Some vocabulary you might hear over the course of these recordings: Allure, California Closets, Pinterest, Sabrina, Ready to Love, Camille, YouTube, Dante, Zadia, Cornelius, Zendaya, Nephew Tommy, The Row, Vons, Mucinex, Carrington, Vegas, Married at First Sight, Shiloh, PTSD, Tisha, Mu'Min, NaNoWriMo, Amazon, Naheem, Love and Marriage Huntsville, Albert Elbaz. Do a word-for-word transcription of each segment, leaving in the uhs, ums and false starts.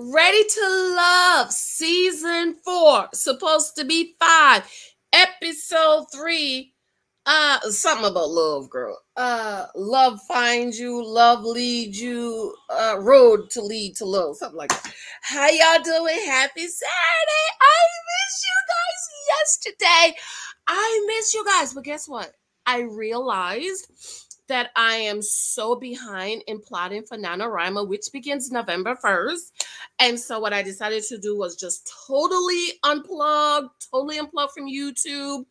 Ready to Love season four, supposed to be five, episode three. Uh, something about love, girl. Uh, love finds you, love leads you, uh, road to lead to love, something like that. How y'all doing? Happy Saturday. I miss you guys yesterday. I miss you guys, but guess what? I realized that I am so behind in plotting for NaNoWriMo, which begins November first. And so what I decided to do was just totally unplug, totally unplug from YouTube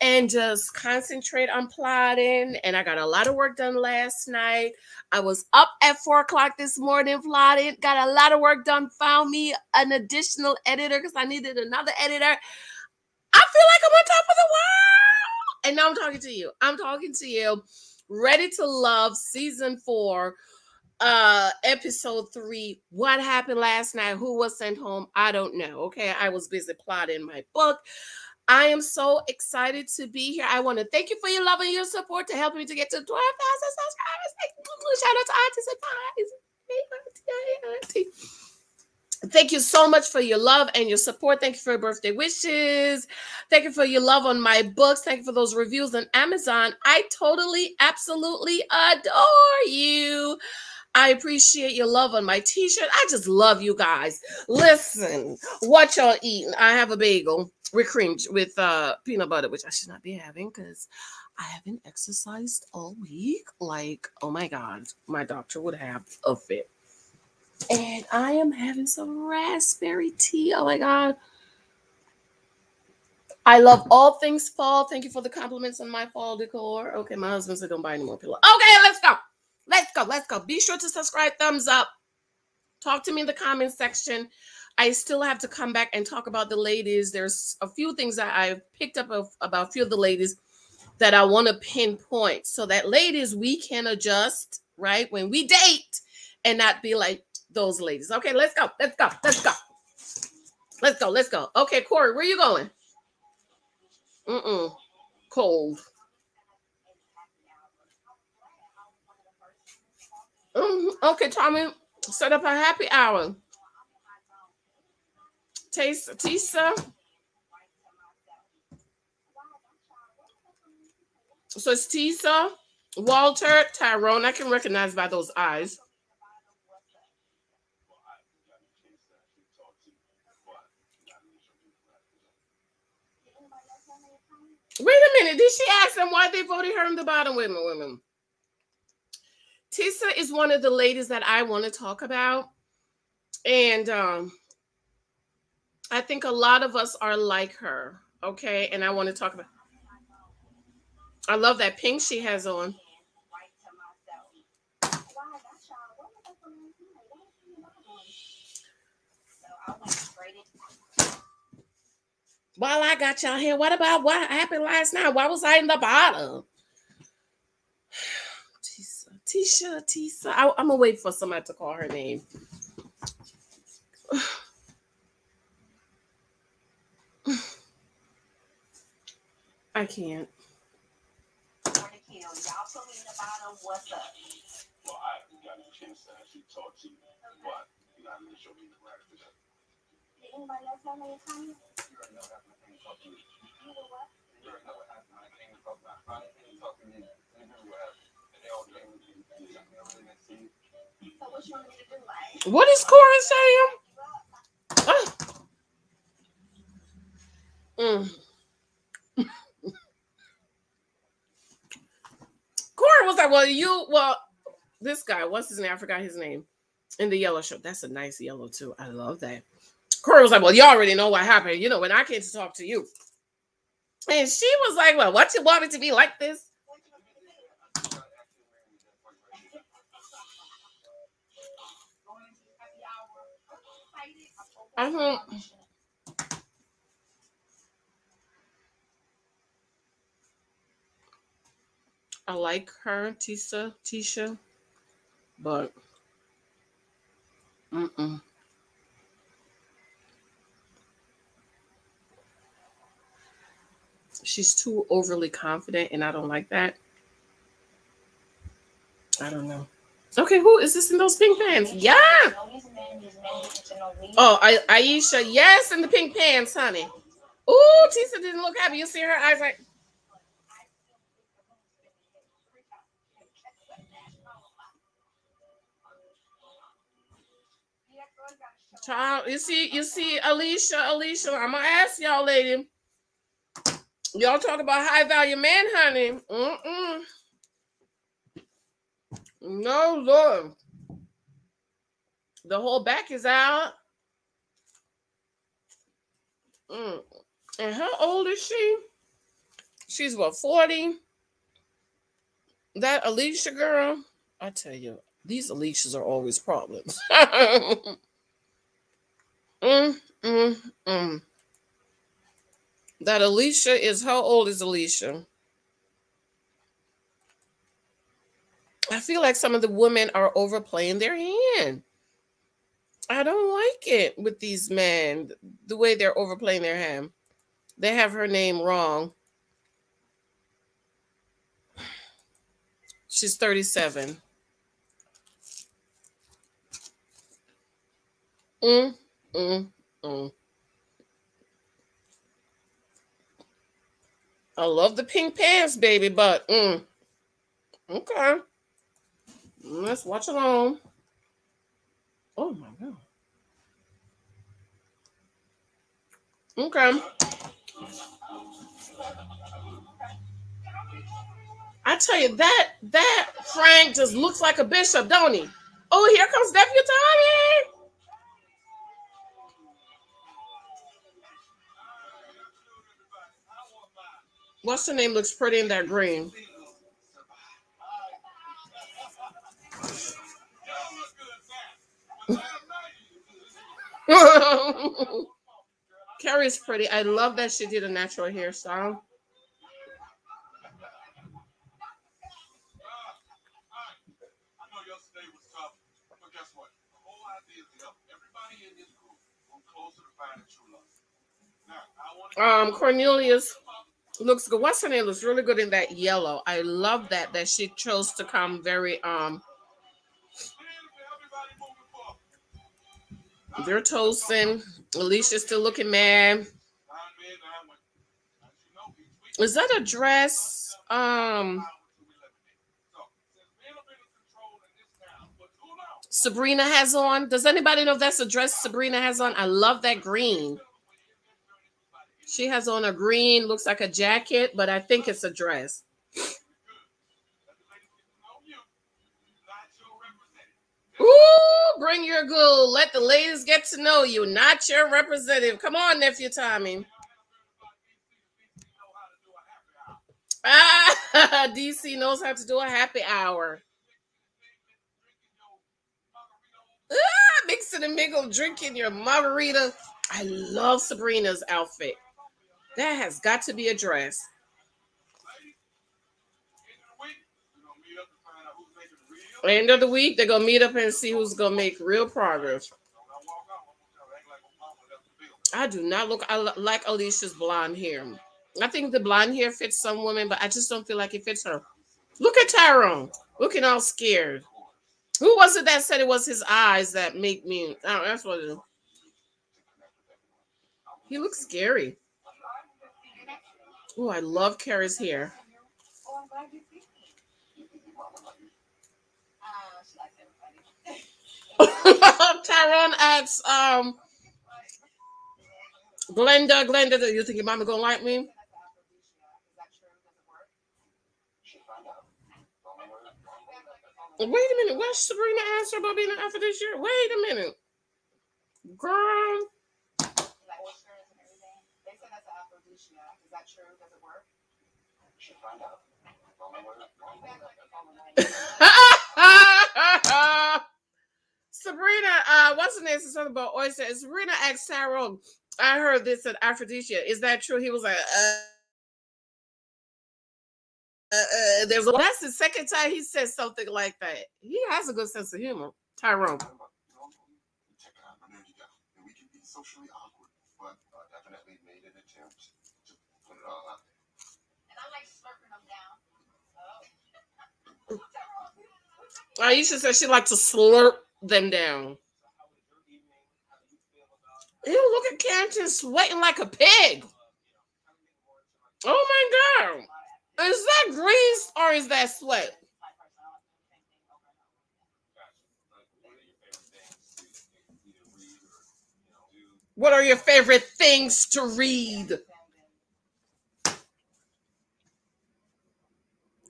and just concentrate on plotting. And I got a lot of work done last night. I was up at four o'clock this morning plotting, got a lot of work done, found me an additional editor because I needed another editor. I feel like I'm on top of the world. And now I'm talking to you. I'm talking to you. Ready to Love season four, uh, episode three. What happened last night? Who was sent home? I don't know. Okay. I was busy plotting my book. I am so excited to be here. I want to thank you for your love and your support to help me to get to twelve thousand subscribers. Thank you. Shout out to aunties and pies. Hey, auntie, hey, auntie. Thank you so much for your love and your support. Thank you for your birthday wishes. Thank you for your love on my books. Thank you for those reviews on Amazon. I totally, absolutely adore you. I appreciate your love on my t-shirt. I just love you guys. Listen, what y'all eating? I have a bagel with cream, with uh, peanut butter, which I should not be having because I haven't exercised all week. Like, oh my God, my doctor would have a fit. And I am having some raspberry tea. Oh, my God. I love all things fall. Thank you for the compliments on my fall decor. Okay, my husband said don't buy any more pillows. Okay, let's go. Let's go. Let's go. Be sure to subscribe, thumbs up. Talk to me in the comment section. I still have to come back and talk about the ladies. There's a few things that I've picked up of, about a few of the ladies that I want to pinpoint. So that, ladies, we can adjust, right, when we date and not be like, those ladies. Okay, let's go. Let's go. Let's go. Let's go. Let's go. Okay, Corey, where you going? Mm-mm. Cold. Mm-hmm. Okay, Tommy, set up a happy hour. Tisa, Tisa. So it's Tisa, Walter, Tyrone. I can recognize by those eyes. Wait a minute. Did she ask them why they voted her in the bottom? Wait a minute, wait a minute. Tisa is one of the ladies that I want to talk about. And um, I think a lot of us are like her. Okay. And I want to talk about. I love that pink she has on. While I got y'all here, what about what happened last night? Why was I in the bottom? Tisha, Tisha, Tisha. I, I'm going to wait for somebody to call her name. I can't. Y'all put me in the bottom. What's up? Well, I got a chance to actually talk to you, but you're not going to show me the last video. Did anybody else have any comments? You already know what happened when you talked to me. You know what? You already know what happened when I came to talk about Friday and you talked to me. You knew what happened. And they all came with you. You got me over there and see. So what you want me to do? Like, what is Corey saying? Ah. Mm. Corey was like, well, you, well, this guy, what's his name? I forgot his name. In the yellow shirt. That's a nice yellow, too. I love that. Corey was like, well, you already know what happened, you know, when I came to talk to you. And she was like, well, what you want it to be like this? I don't. I like her, Tisa, Tisha, but mm-mm. She's too overly confident, and I don't like that. I don't know. Okay, who is this in those pink pants? Yeah. no leave. Oh, Aisha, yes, in the pink pants, honey. Ooh, Tisha didn't look happy. You see her eyes like. Child, you see, you see, Alicia, Alicia, I'm gonna ask y'all, lady. Y'all talk about high value men, honey. Mm-mm. No, Lord. The whole back is out. Mm. And how old is she? She's what, forty? That Alicia girl, I tell you, these Alicias are always problems. Mm, mm, mm. That Alicia is, how old is Alicia? I feel like some of the women are overplaying their hand. I don't like it with these men, the way they're overplaying their hand. They have her name wrong. She's thirty-seven. Mm. Mm, mm. I love the pink pants, baby, but mm. Okay. Let's watch along. Oh my God. Okay. I tell you, that that Frank just looks like a bishop, don't he? Oh, here comes Nephew Tommy. What's her name? Looks pretty in that green. Carrie's pretty. I love that she did a natural hairstyle. Um, Cornelius. Looks good. What's her name? Looks really good in that yellow. I love that that she chose to come very um. They're toasting. Alicia's still looking mad. Is that a dress? Um. Sabrina has on. Does anybody know if that's a dress Sabrina has on? I love that green. She has on a green, looks like a jacket, but I think it's a dress. Ooh, bring your good. Let the ladies get to know you. Not your representative. Come on, Nephew Tommy. Ah, D C knows how to do a happy hour. Ah, mixing and mingle, drinking your margarita. I love Sabrina's outfit. That has got to be a dress. End of the week, they're going to meet up and see who's going to make real progress. I do not look, I like Alicia's blonde hair. I think the blonde hair fits some women, but I just don't feel like it fits her. Look at Tyrone, looking all scared. Who was it that said it was his eyes that make me, I don't know, that's what it is. He looks scary. Oh, I love Carrie's hair. Tyrone asks, um, Glenda, Glenda, do you think your mama gonna like me? Wait a minute, what Sabrina asked her about being an alpha this year? Wait a minute. Girl. Is that true? Does it work? You should find out. Sabrina, uh, what's the name? It's something about oyster. Sabrina asked Tyrone, I heard this at Aphrodisia. Is that true? He was like, uh, uh, uh there's a, that's the second time he said something like that. He has a good sense of humor, Tyrone. Check it out, I know you got it. And we can be socially awkward, but uh, definitely made an attempt. Aisha said she liked to slurp them down. Ew, look at Carrington sweating like a pig. Oh my God. Is that grease or is that sweat? What are your favorite things to read?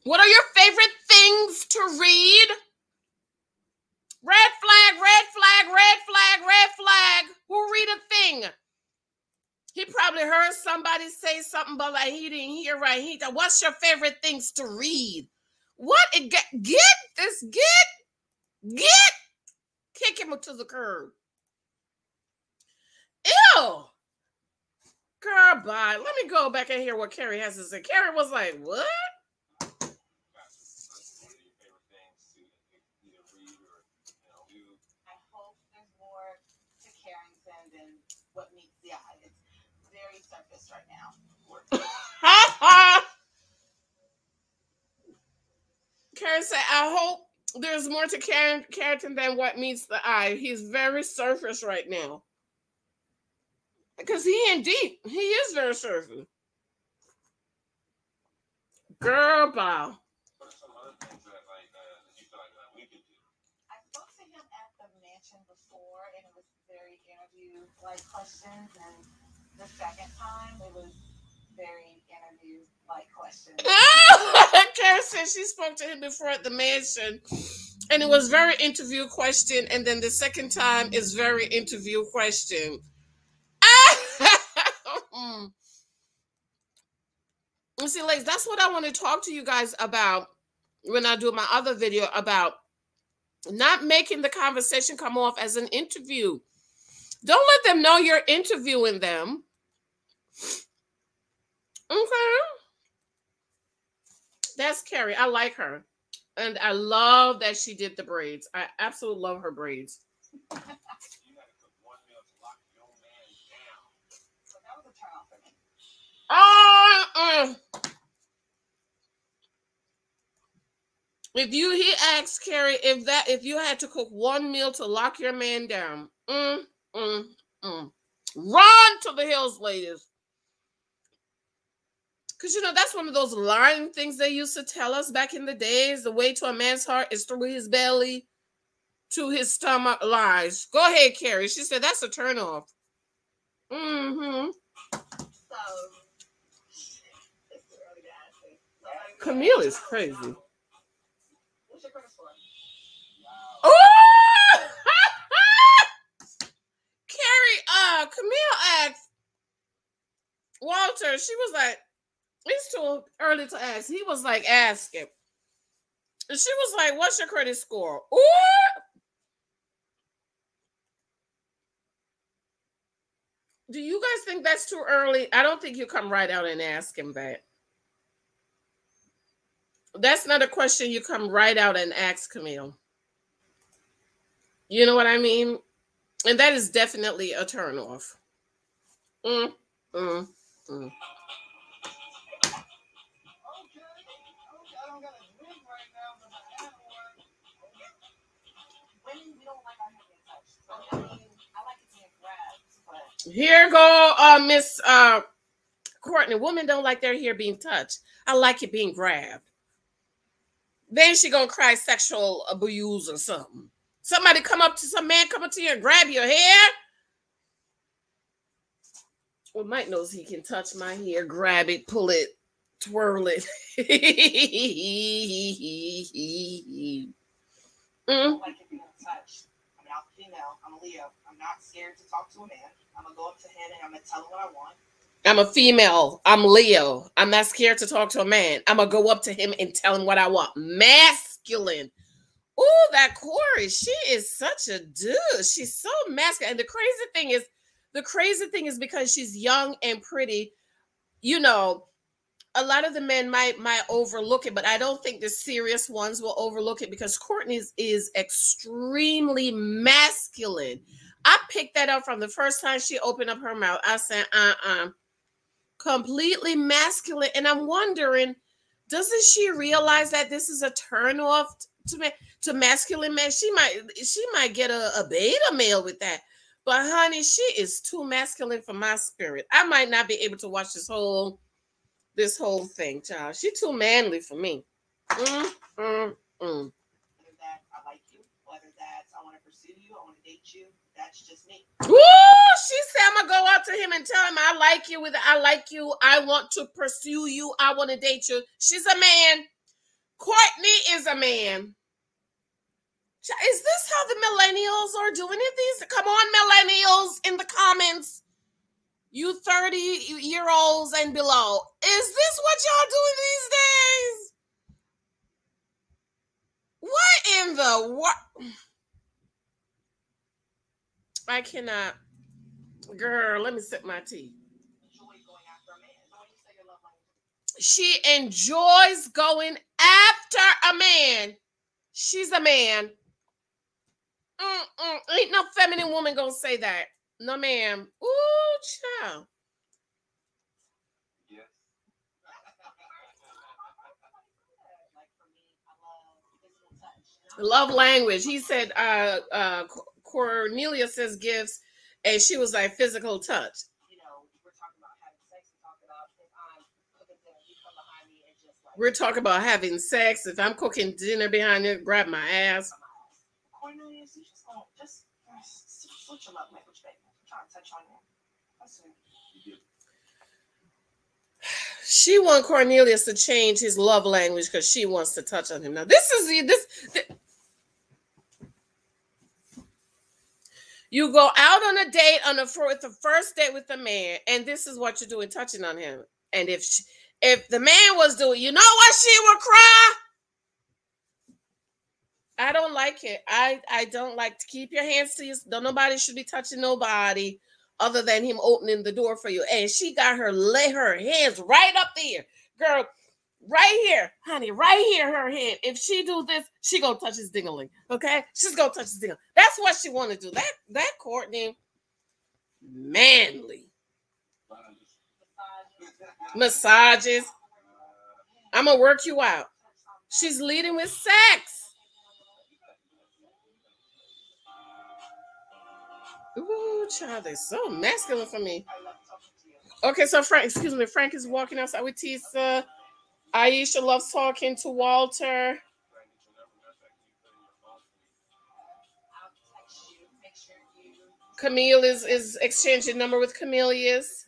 What are your favorite things to read? Red flag, red flag, red flag, red flag. Who read a thing? He probably heard somebody say something, but like he didn't hear right. He, what's your favorite things to read? What? It get, get this, get, get, kick him to the curb. Ew. Girl, bye. Let me go back and hear what Carrie has to say. Carrie was like, what? Right now. Karen said, I hope there's more to Karen Carrington than what meets the eye. He's very surface right now. Because he ain't deep. He is very surface. Girl, bow. What are some other things that, like, uh, that you feel like that we could do? I spoke to him at the mansion before, and it was very interview-like questions, and the second time, it was very interview-like questions. Karen said she spoke to him before at the mansion, and it was very interview question, and then the second time is very interview question. See, ladies, that's what I want to talk to you guys about when I do my other video about not making the conversation come off as an interview. Don't let them know you're interviewing them. Okay. That's Carrie. I like her. And I love that she did the braids. I absolutely love her braids. You had to cook one meal to lock your man down. So that was a turn off for me. Oh, uh, uh. If you he asked Carrie if that if you had to cook one meal to lock your man down. Mm, mm, mm. Run to the hills, ladies. Because, you know, that's one of those lying things they used to tell us back in the days. The way to a man's heart is through his belly to his stomach. Lies. Go ahead, Carrie. She said that's a turnoff. Mm-hmm. So, it's really nasty. Like, Camille is crazy. What's your first one? Wow. Oh! Uh, Camille asked Walter, she was like, it's too early to ask. He was like, ask him. And she was like, what's your credit score? Ooh! Do you guys think that's too early? I don't think you come right out and ask him that. That's not a question you come right out and ask Camille. You know what I mean? And that is definitely a turnoff. Mm, mm, mm. Here go, uh, Miss uh, Courtney. Women don't like their hair being touched. I like it being grabbed. Then she gonna cry sexual abuse or something. Somebody come up to some man, come up to you and grab your hair. Well, Mike knows he can touch my hair, grab it, pull it, twirl it. Mm. Like if you don't touch. I'm not female. I'm a Leo. I'm not scared to talk to a man. I'm gonna go up to him and I'm gonna tell him what I want. I'm a female. I'm Leo. I'm not scared to talk to a man. I'm gonna go up to him and tell him what I want. Masculine. Oh, that Corey, she is such a dude. She's so masculine. And the crazy thing is, the crazy thing is because she's young and pretty, you know, a lot of the men might, might overlook it, but I don't think the serious ones will overlook it because Courtney's is extremely masculine. I picked that up from the first time she opened up her mouth. I said, uh-uh, completely masculine. And I'm wondering, doesn't she realize that this is a turnoff to me, to masculine man? She might she might get a, a beta male with that, But honey, she is too masculine for my spirit. I might not be able to watch this whole this whole thing, child. She too manly for me. Mm, mm, mm. Whether that I like you, whether that's I want to pursue you, I want to date you, that's just me. Woo! She said I'm gonna go out to him and tell him I like you, with I like you, I want to pursue you, I want to date you. She's a man. Courtney is a man. Is this how the millennials are doing it? These come on, millennials in the comments, you thirty year olds and below. Is this what y'all doing these days? What in the what? I cannot, girl. Let me sip my tea. She enjoys going after a man. She's a man. Mm-mm. Ain't no feminine woman gonna say that. No, ma'am. Ooh, child. Yes. Love language. He said, uh, uh, Cornelius says gifts, and she was like physical touch. You know, we're talking about having sex. We're talking about if I'm cooking dinner, you come behind me and just like. We're talking about having sex. If I'm cooking dinner behind you, grab my ass. Cornelius, you just don't just switch your love language, baby. I'm trying to touch on you. That's it. She wants Cornelius to change his love language because she wants to touch on him. Now, this is the this. this You go out on a date on a with the first date with a man, and this is what you're doing, touching on him. And if she, if the man was doing, you know what, she would cry. I don't like it. I I don't like to keep your hands to you. Don't nobody should be touching nobody, other than him opening the door for you. And she got her lay her hands right up there, girl, right here, honey, right here. Her hand. If she do this, she gonna touch his dingling. Okay, she's gonna touch his dingling. That's what she want to do. That that Courtney, manly, massages. I'm gonna work you out. She's leading with sex. Ooh, child, they're so masculine for me. Okay, so Frank, excuse me, Frank is walking outside with Tisha. Aisha loves talking to Walter. Camille is, is exchanging number with Cornelius.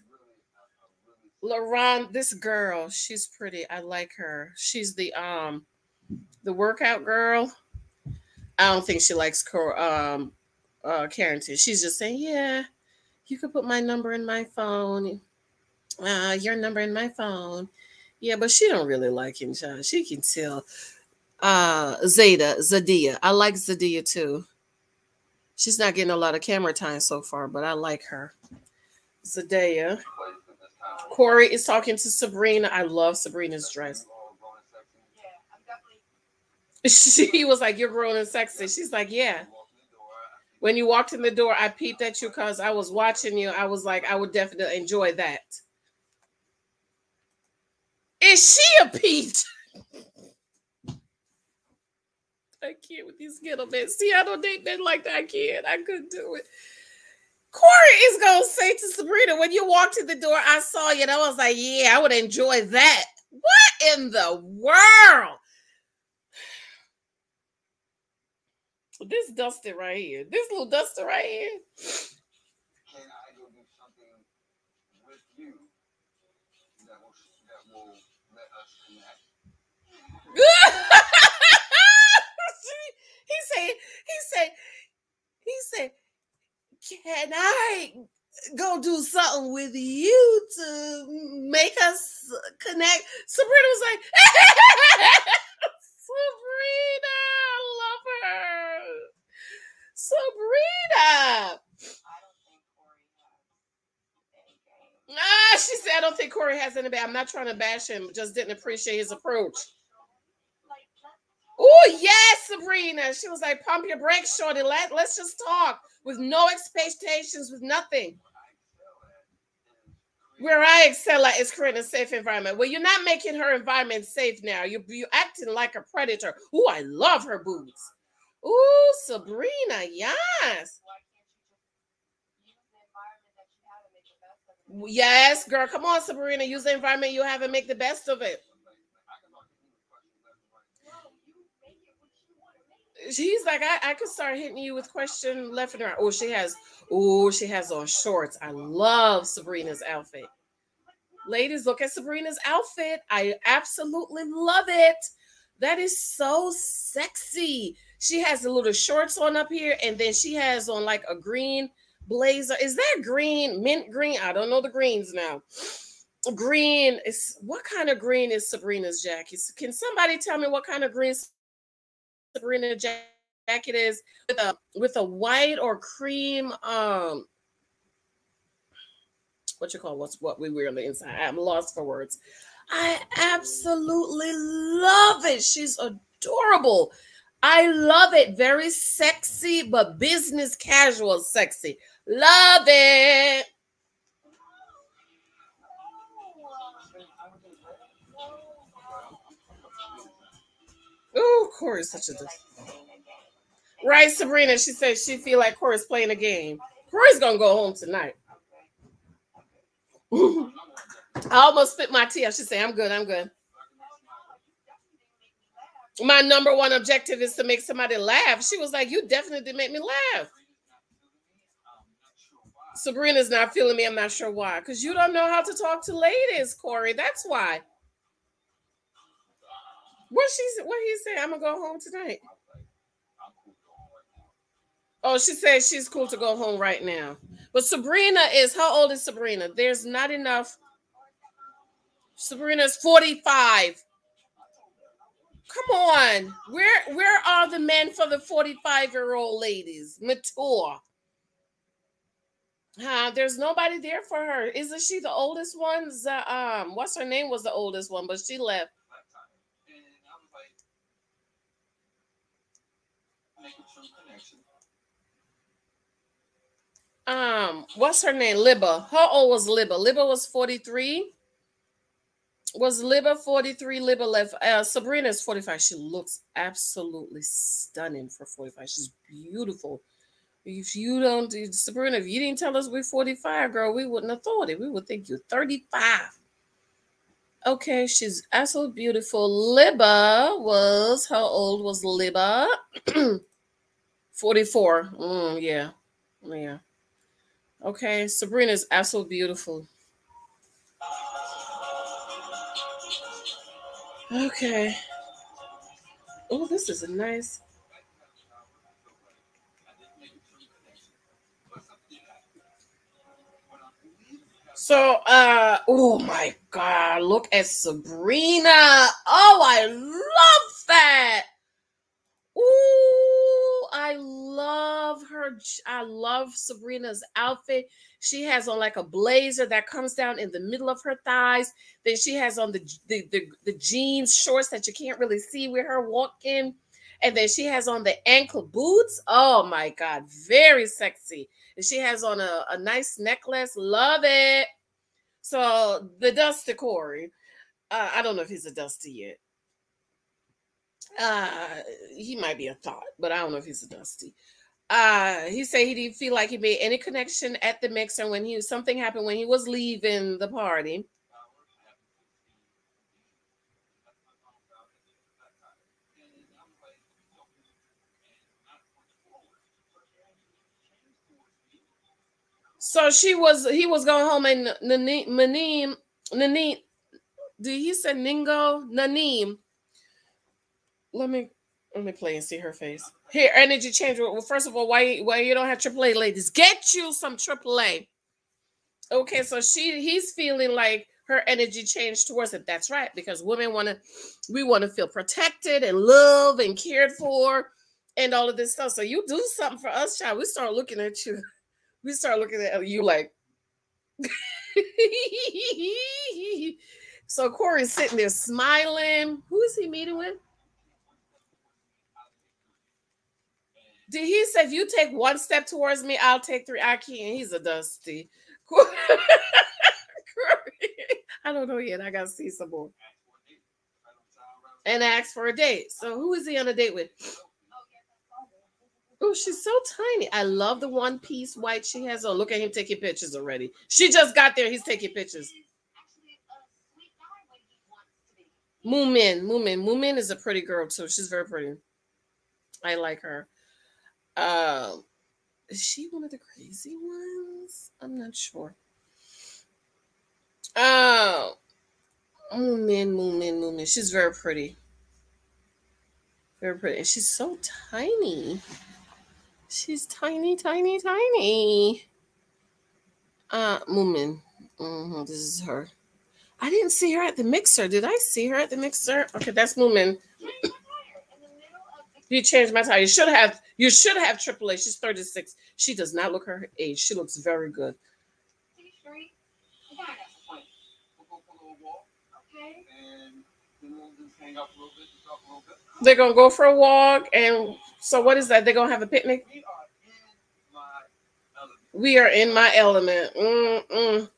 Lauren, this girl, she's pretty. I like her. She's the um the workout girl. I don't think she likes um Uh, Carrington. She's just saying, yeah, you could put my number in my phone, uh, your number in my phone. Yeah, but she don't really like him, child. She can tell. Uh, Zeta, Zadia. I like Zadia too. She's not getting a lot of camera time so far, but I like her. Zendaya. Corey is talking to Sabrina. I love Sabrina's dress. She was like, you're grown and sexy. She's like, yeah. When you walked in the door, I peeped at you because I was watching you. I was like, I would definitely enjoy that. Is she a peach? I can't with these gentlemen. See, I don't date men like that. I can't. I couldn't do it. Corey is going to say to Sabrina, when you walked in the door, I saw you. And I was like, yeah, I would enjoy that. What in the world? This duster right here, this little duster right here. Can I go do something with you that will, that will let us connect? he said, he said, he said, can I go do something with you to make us connect? Sabrina was like, Sabrina, I love her. Sabrina. I don't think Corey has anything. Ah, she said, I don't think Corey has anything. I'm not trying to bash him. Just didn't appreciate his approach. Oh, yes, Sabrina. She was like, pump your brakes, shorty. Let, let's just talk with no expectations, with nothing. Where I excel at is creating a safe environment. Well, you're not making her environment safe now. You're, you're acting like a predator. Oh, I love her boobs. Ooh, Sabrina, yes. Yes, girl. Come on, Sabrina. Use the environment you have and make the best of it. She's like, I, I could start hitting you with question left and right. Oh, she has, oh, she has on shorts. I love Sabrina's outfit. Ladies, look at Sabrina's outfit. I absolutely love it. That is so sexy. She has the little shorts on up here, and then she has on like a green blazer. Is that green? Mint green? I don't know the greens now. Green is, what kind of green is Sabrina's jacket? Can somebody tell me what kind of green Sabrina jacket is, with a with a white or cream, um what you call what's what we wear on the inside? I'm lost for words. I absolutely love it. She's adorable. I love it. Very sexy, but business casual sexy. Love it. Oh, Corey's such a... Right, Sabrina, she says she feel like Corey's playing a game. Corey's going to go home tonight. I almost spit my tea. I should say, I'm good, I'm good. My number one objective is to make somebody laugh. She was like, you definitely make me laugh. Sabrina's not feeling me. I'm not sure why. Because you don't know how to talk to ladies, Corey. That's why. What she what he said? I'm gonna go home tonight. Oh, she said she's cool to go home right now. But Sabrina is, how old is Sabrina? There's not enough. Sabrina's forty-five. Come on, where where are the men for the forty-five year old ladies? Mature. Huh? There's nobody there for her. Isn't she the oldest one? The, um, what's her name was the oldest one, but she left. Um, what's her name? Libba. How old was Libba? Libba was forty-three. Was Libba forty-three? Libba left. Uh, Sabrina is forty-five. She looks absolutely stunning for forty-five. She's beautiful. If you don't, Sabrina, if you didn't tell us we're forty-five, girl, we wouldn't have thought it. We would think you're thirty-five. Okay, she's absolutely beautiful. Libba was, how old was Libba? forty-four. Mm, yeah. Yeah. Okay, Sabrina is absolutely beautiful. Okay. Oh, this is a nice. So, uh, oh my God, look at Sabrina. Oh, I love that. Ooh, I love her. I love Sabrina's outfit. She has on like a blazer that comes down in the middle of her thighs. Then she has on the the, the, the jeans shorts that you can't really see with her walking. And then she has on the ankle boots. Oh my God, very sexy. And she has on a, a nice necklace. Love it. So the Dusty Corey. Uh, I don't know if he's a Dusty yet. Uh, he might be a thought, but I don't know if he's a Dusty. Uh, he said he didn't feel like he made any connection at the mixer when he something happened when he was leaving the party. So she was, he was going home, and Naheem, Naheem, did he say Ningo? Naheem. Let me let me play and see her face. Here, energy change. Well, first of all, why why you don't have triple A, ladies? Get you some triple A. Okay, so she he's feeling like her energy changed towards it. That's right, because women want to, we want to feel protected and loved and cared for, and all of this stuff. So you do something for us, child. We start looking at you. We start looking at you like. So Corey's sitting there smiling. Who is he meeting with? Did he say, if you take one step towards me, I'll take three? I can't. He's a Dusty. I don't know yet. I got to see some more. And ask for a date. So who is he on a date with? Oh, she's so tiny. I love the one piece white she has on. Look at him taking pictures already. She just got there. He's taking pictures. Mu'Min, Mu'Min, Mu'Min is a pretty girl too. She's very pretty. I like her. Uh, is she one of the crazy ones? I'm not sure. Oh, Mu'Min, Mu'Min, Mu'Min. She's very pretty. Very pretty. And she's so tiny. She's tiny, tiny, tiny. Uh, Mu'Min. Mm-hmm, this is her. I didn't see her at the mixer. Did I see her at the mixer? Okay, that's Mu'Min. You changed my tire. You should have. You should have Triple A. She's thirty-six. She does not look her age. She looks very good. They're gonna go for a walk, and so what is that? They're gonna have a picnic. We are in my element. Mm-mm.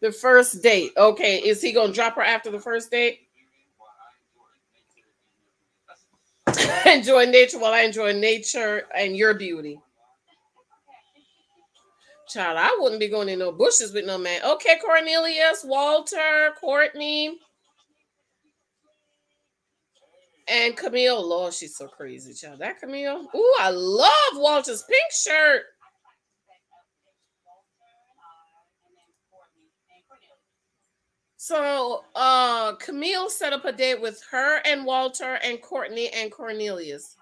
The first date. Okay. Is he going to drop her after the first date? Enjoy nature while I enjoy nature and your beauty. Child, I wouldn't be going in no bushes with no man. Okay, Cornelius, Walter, Courtney, and Camille. Lord, she's so crazy, child. That Camille. Ooh, I love Walter's pink shirt. So uh, Camille set up a date with her and Walter and Courtney and Cornelius.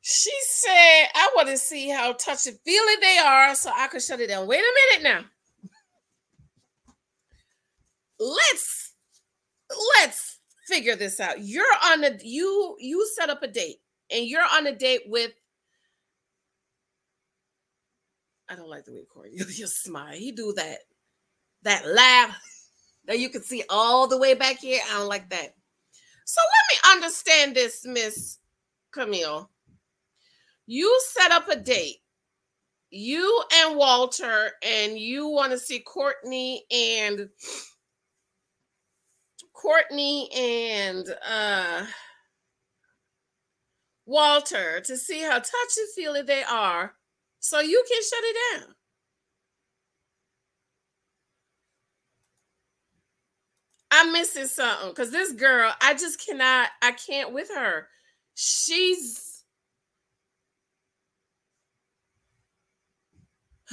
She said, I want to see how touchy-feely they are so I could shut it down. Wait a minute now. Let's, let's. figure this out. You're on a you you set up a date and you're on a date with I don't like the way Cornelius smile. He do that that laugh that you can see all the way back here. I don't like that. So let me understand this, Miss Camille. You set up a date, you and Walter, and you want to see Courtney and Courtney and uh, Walter to see how touchy-feely they are so you can shut it down. I'm missing something because this girl, I just cannot, I can't with her. She's,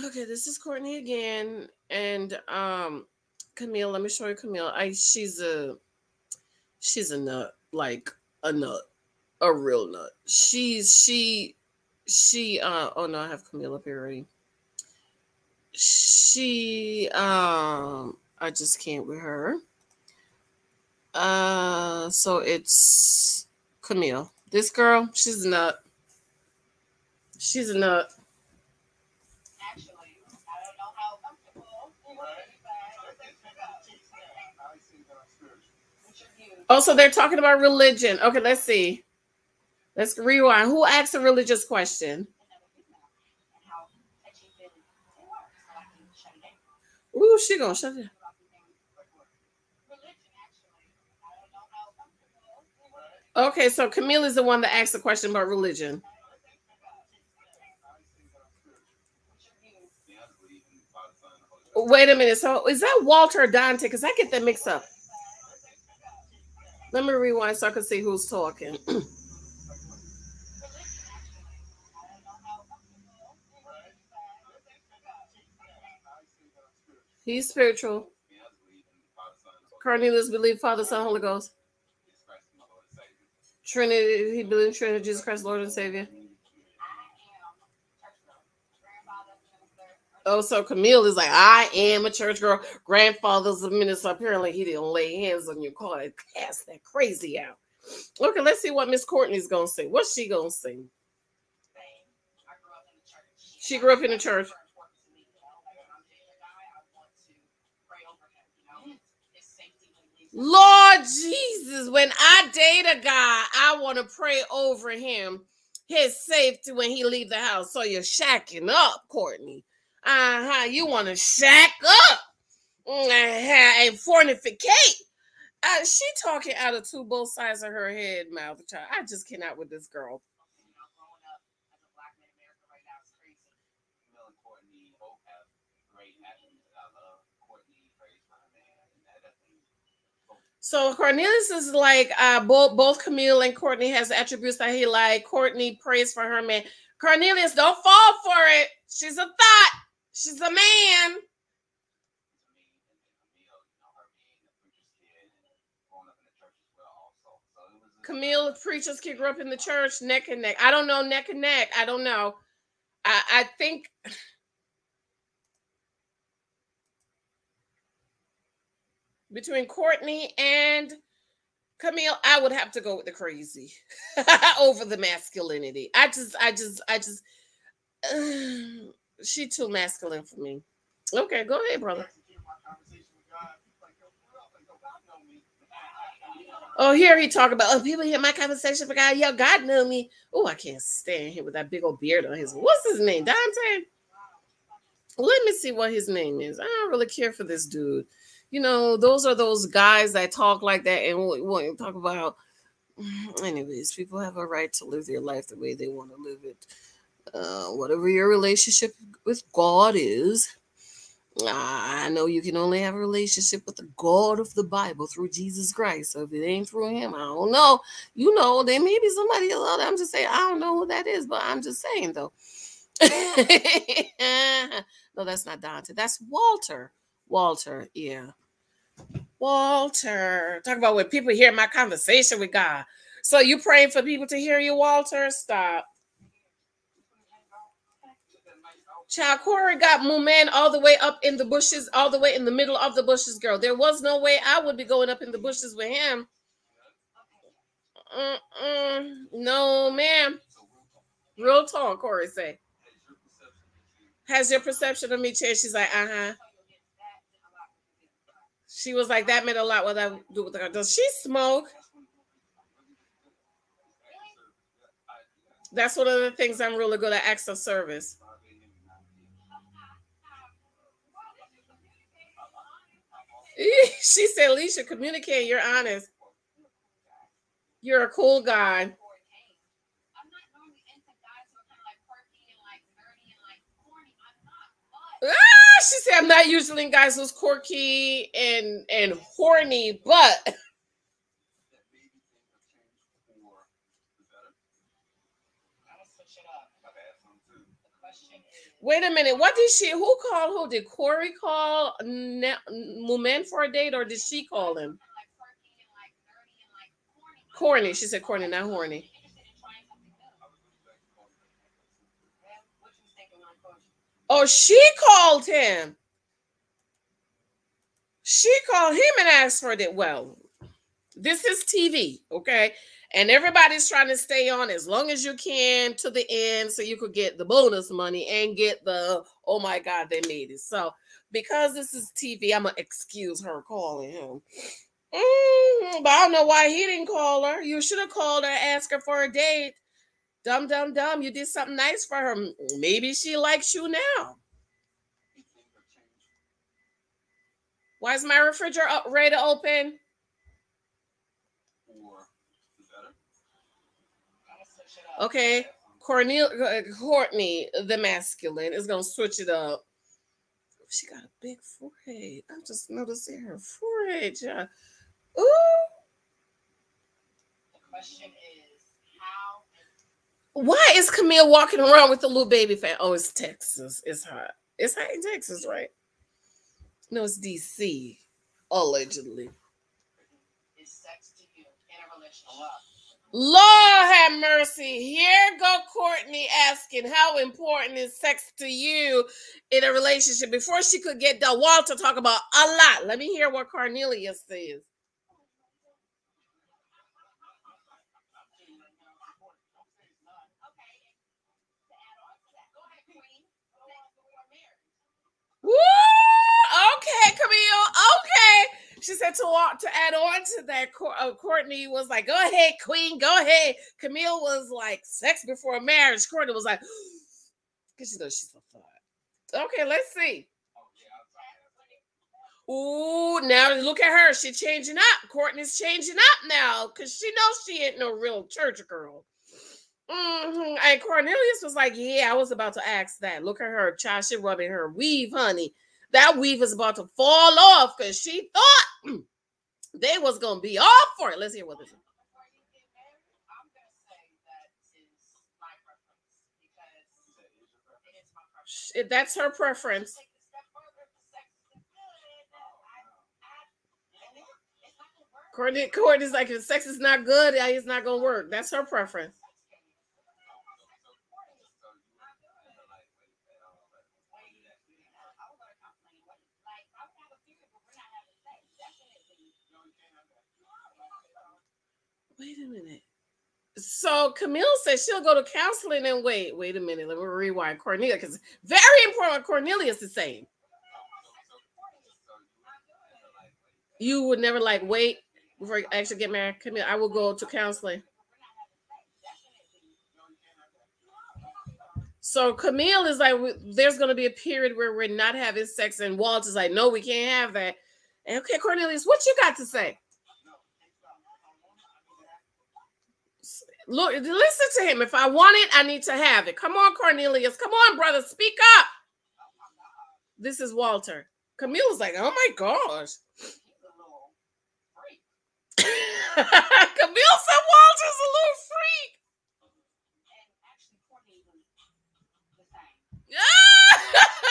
okay, this is Courtney again and um, Camille, let me show you Camille. I she's a she's a nut, like a nut, a real nut. She's she she uh oh no, I have Camille up here already. She um I just can't with her. Uh so it's Camille. This girl, she's a nut. She's a nut. Oh, so they're talking about religion. Okay, let's see. Let's rewind. Who asked a religious question? Ooh, she gonna shut it down. Okay, so Camille is the one that asked the question about religion. Wait a minute. So is that Walter or Dante? Because I get that mixed up. Let me rewind so I can see who's talking. He's spiritual. Cornelius believed Father, Son, Holy Ghost. Trinity, he believed Trinity, Jesus Christ, Lord and Savior. Oh, so Camille is like, I am a church girl. Grandfather's a minister. Apparently, he didn't lay hands on your car and cast that crazy out. Okay, let's see what Miss Courtney's going to say. What's she going to say? She grew up in the church. Lord Jesus, when I date a guy, I want to pray over him, his safety when he leaves the house. So you're shacking up, Courtney. Uh-huh. You want to shack up and fornificate. Uh, she talking out of two both sides of her head, mouth child. I just cannot with this girl. So Cornelius is like, uh, both both Camille and Courtney has attributes that he like. Courtney prays for her man. Cornelius, don't fall for it. She's a thought. She's a man. Camille, preachers kid, grew up in the church, neck and neck. I don't know, neck and neck. I don't know. I, I think... Between Courtney and Camille, I would have to go with the crazy over the masculinity. I just, I just, I just, uh, she too masculine for me. Okay, go ahead, brother. Oh, here he talk about, oh, people hear my conversation with God. Yo, God knew me. Oh, I can't stand him with that big old beard on his. What's his name? Dante? Let me see what his name is. I don't really care for this dude. You know, those are those guys that talk like that and won't talk about. Anyways, people have a right to live their life the way they want to live it. Uh, whatever your relationship with God is, I know you can only have a relationship with the God of the Bible through Jesus Christ. So if it ain't through him, I don't know. You know, there may be somebody else. I'm just saying, I don't know who that is, but I'm just saying, though. No, that's not Dante. That's Walter. Walter, yeah. Walter. Talk about when people hear my conversation with God. So you praying for people to hear you, Walter? Stop. Child, Corey got Mu'Min all the way up in the bushes, all the way in the middle of the bushes, girl. There was no way I would be going up in the bushes with him. Mm-mm. No, ma'am. Real tall, Corey say. Has your perception of me changed? She's like, uh-huh. She was like, that meant a lot. What that do with the girl? Does she smoke? That's one of the things I'm really good at, acts of service. She said, Alicia, communicate. You're honest. You're a cool guy. Ah, she said, I'm not usually in guys who's quirky and, and horny, but. Wait a minute. What did she, who called who? Did Corey call Mu'Min for a date or did she call him? Corny. She said corny, not horny. Oh, she called him. She called him and asked for it. Well, this is T V, okay? And everybody's trying to stay on as long as you can to the end so you could get the bonus money and get the, oh, my God, they made it. So because this is T V, I'm going to excuse her calling him. Mm, but I don't know why he didn't call her. You should have called her, asked her for a date. Dumb, dumb, dumb. You did something nice for her. Maybe she likes you now. Why is my refrigerator open? Okay. Cornel, Courtney, the masculine, is going to switch it up. She got a big forehead. I'm just noticing her forehead. Yeah. Ooh. The question is, why is Camille walking around with a little baby fan? Oh, it's Texas. It's hot. It's hot in Texas, right? No, it's D C, allegedly. It's sex to you in a relationship. Lord have mercy. Here go Courtney asking how important is sex to you in a relationship. Before she could get the Walter talk about a lot. Let me hear what Cornelius says. Woo! Okay, Camille. Okay. She said to walk to add on to that. Uh, Courtney was like, go ahead, Queen, go ahead. Camille was like, sex before marriage. Courtney was like, because she knows she's a thought. Okay, let's see. Ooh, now look at her. She's changing up. Courtney's changing up now because she knows she ain't no real church girl. Mm-hmm. And Cornelius was like, yeah, I was about to ask that. Look at her. Child, she rubbing her weave, honey. That weave is about to fall off because she thought mm, they was going to be all for it. Let's hear what this is. That's her preference. Courtney, Courtney's like, if sex is not good, it's not going to work. That's her preference. Wait a minute. So Camille says she'll go to counseling and wait. Wait a minute. Let me rewind Cornelius because very important. Cornelius is saying you would never like wait before you actually get married. Camille, I will go to counseling. So Camille is like, there's going to be a period where we're not having sex, and Walter's like, no, we can't have that. And okay, Cornelius, what you got to say? Look, listen to him. If I want it, I need to have it. Come on, Cornelius. Come on, brother. Speak up. This is Walter. Camille's like, oh my gosh. Camille said Walter's a little freak.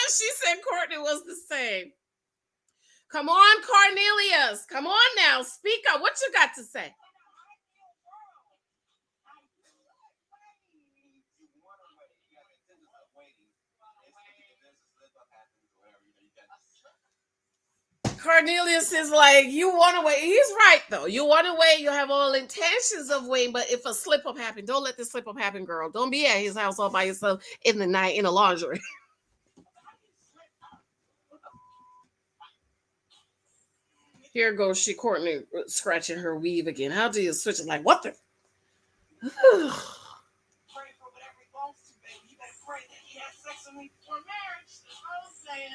She said Courtney was the same. Come on, Cornelius. Come on now. Speak up. What you got to say? Cornelius is like, you want to wait. He's right, though. You want to wait. You have all intentions of waiting. But if a slip-up happened, don't let this slip-up happen, girl. Don't be at his house all by yourself in the night in a lingerie. Here goes she, Courtney, scratching her weave again. How do you switch it? Like, what the? Pray for whatever he wants to, baby. You better pray that he has sex with me before marriage. I'm saying,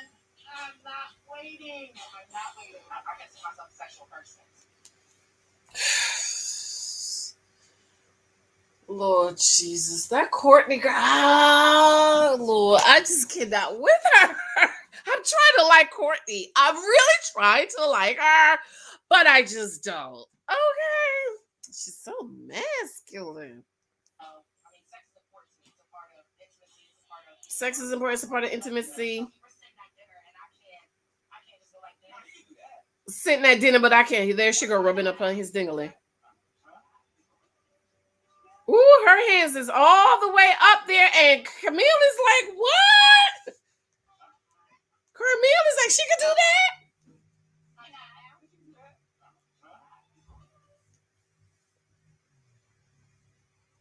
I'm not waiting. I'm not waiting. I, I guess I'm a sexual person. Lord Jesus, that Courtney girl. Oh, Lord, I just cannot with her. I'm trying to like Courtney. I'm really trying to like her, but I just don't. Okay. She's so masculine. Uh, I mean, sex is important. It's a part of intimacy. It's a part of sex is important. It's a part of intimacy. Sitting at dinner, but I can't. There she go, rubbing up on his dingling. Ooh, her hands is all the way up there, and Camille is like, what? Camille is like, she could do that?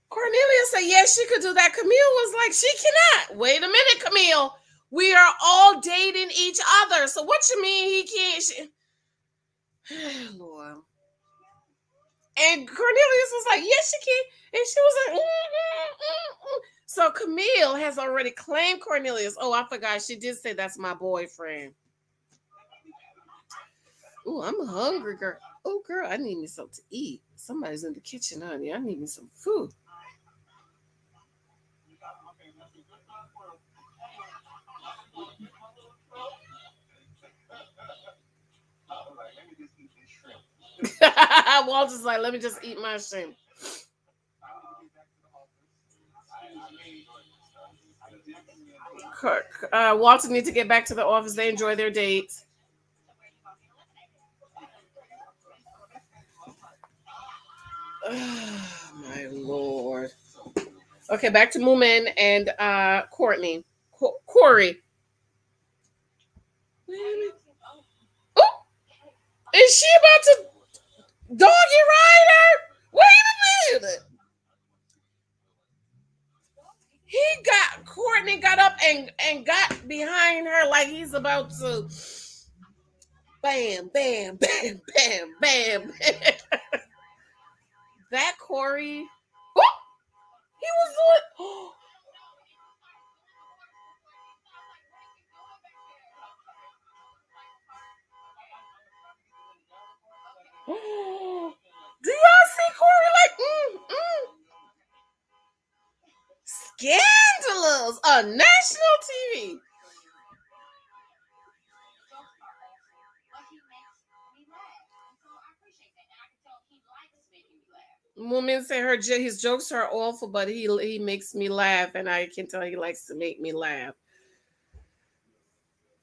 Cornelius said, yes, she could do that. Camille was like, she cannot. Wait a minute, Camille. We are all dating each other. So what you mean he can't? She... Lord. And Cornelius was like, yes, she can. And she was like, mm, mm, mm, mm. So Camille has already claimed Cornelius. Oh, I forgot. She did say that's my boyfriend. Oh, I'm hungry, girl. Oh, girl, I need me something to eat. Somebody's in the kitchen, honey. I need me some food. Walter's like, let me just eat my shrimp. Uh, Walter needs to get back to the office. They enjoy their date. Oh, my Lord. Okay, back to Mu'Min and uh, Courtney. Co Corey. Oh, is she about to doggy rider? Wait a minute. He got, Courtney got up and, and got behind her like he's about to. Bam, bam, bam, bam, bam. That Corey. Oh, he was doing. Oh. Do y'all see Corey like, mm, mm. Scandalous on national T V. Mu'Min said her his jokes are awful, but he he makes me laugh, and I can tell he likes to make me laugh.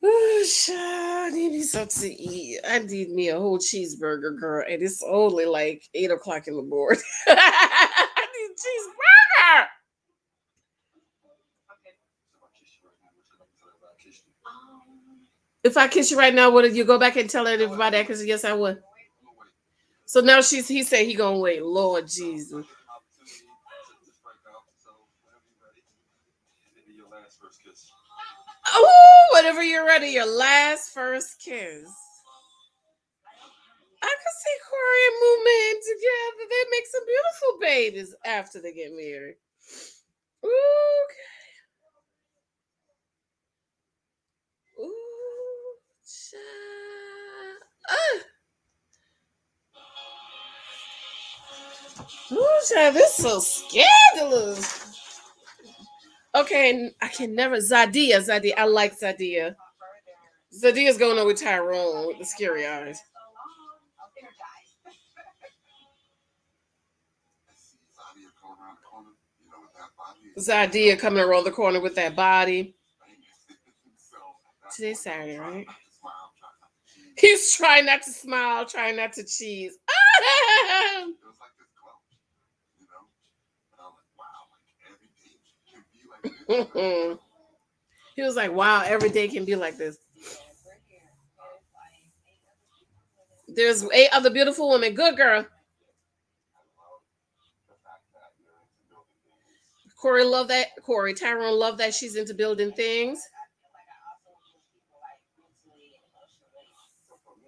Ooh, I need me something to eat. I need me a whole cheeseburger, girl, and it's only like eight o'clock in the morning. I need a cheeseburger. If I kiss you right now, would you go back and tell everybody? Because yes, I would. So now she's he said he gonna wait. Lord Jesus. Oh, whenever you're ready, your last first kiss. I can see Corey and Mu'Min together. They make some beautiful babies after they get married. Ooh. Ooh, child. Ah. Ooh, child, this is so scandalous. Okay, I can never. Zadia, Zadia. I like Zadia. Zadia's going on with Tyrone with the scary eyes. Zadia coming around the corner with that body. Today's Saturday, right? He's trying not to smile, trying not to cheese. Mm-mm. He was like, wow, every day can be like this. There's eight other beautiful women. Good girl. Corey loved that. Corey, Tyrone loved that she's into building things.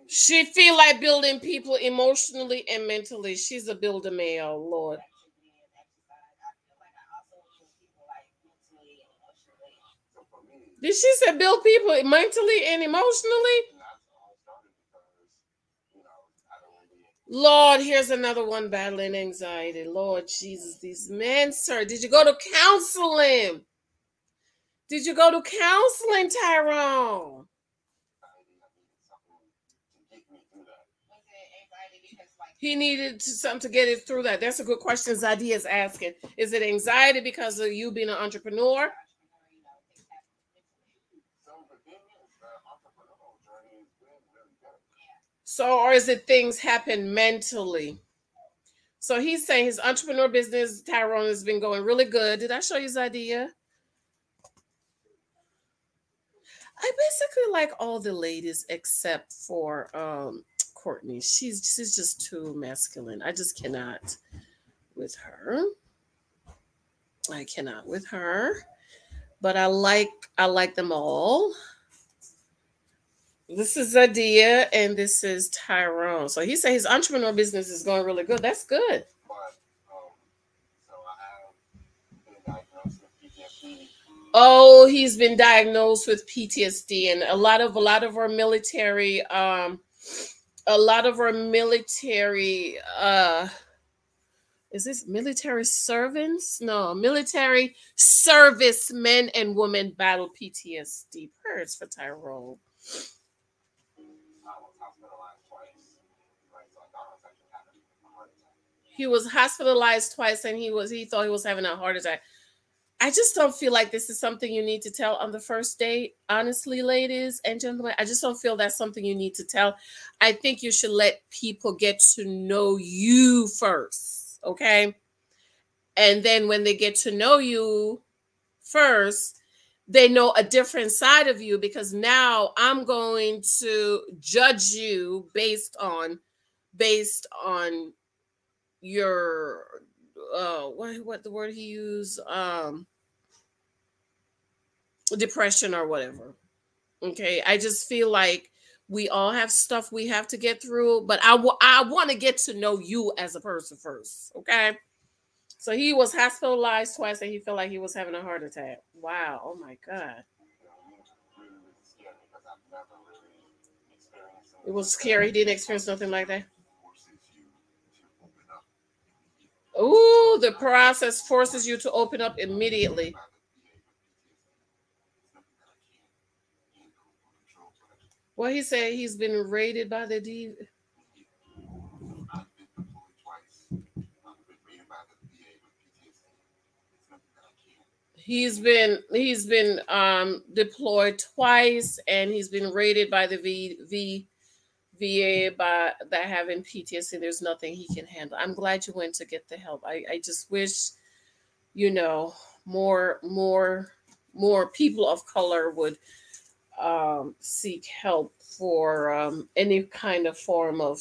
She feel like building people emotionally and mentally. She's a builder male, Lord. Did she say build people mentally and emotionally? Lord, here's another one battling anxiety. Lord Jesus, these men, sir. Did you go to counseling? Did you go to counseling, Tyrone? He needed to, something to get it through that. That's a good question Zadia is asking. Is it anxiety because of you being an entrepreneur? So, or is it things happen mentally? So he's saying his entrepreneur business, Tyrone, has been going really good. Did I show you his idea? I basically like all the ladies except for um, Courtney. She's, she's just too masculine. I just cannot with her. I cannot with her. But I like I like them all. This is Zadia, and this is Tyrone. So he said his entrepreneur business is going really good. That's good. Oh, he's been diagnosed with P T S D, and a lot of a lot of our military, um, a lot of our military, uh, is this military servants? No, military service men and women battle P T S D. Prayers for Tyrone. He was hospitalized twice, and he was he thought he was having a heart attack. I just don't feel like this is something you need to tell on the first date, honestly, ladies and gentlemen. I just don't feel that's something you need to tell. I think you should let people get to know you first, okay? And then when they get to know you first, they know a different side of you, because now I'm going to judge you based on based on your uh what what the word he used, um depression or whatever. Okay, I just feel like we all have stuff we have to get through, but i i want to get to know you as a person first, okay? So he was hospitalized twice, and he felt like he was having a heart attack. Wow. Oh my God, it was scary. He didn't experience nothing like that. Ooh, the process forces you to open up immediately. Well, he said he's been raided by the D. He's been he's been um, deployed twice, and he's been raided by the v, v, V A by that having P T S D. There's nothing he can handle. I'm glad you went to get the help. I, I just wish, you know, more more more people of color would um, seek help for um, any kind of form of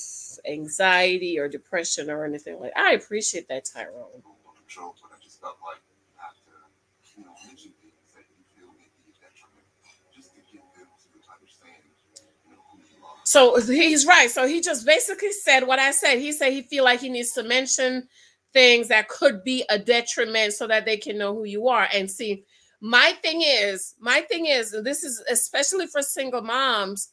anxiety or depression or anything like that. I appreciate that, Tyrone. So he's right. So he just basically said what I said. He said he feel like he needs to mention things that could be a detriment so that they can know who you are. And see, my thing is, my thing is, this is especially for single moms.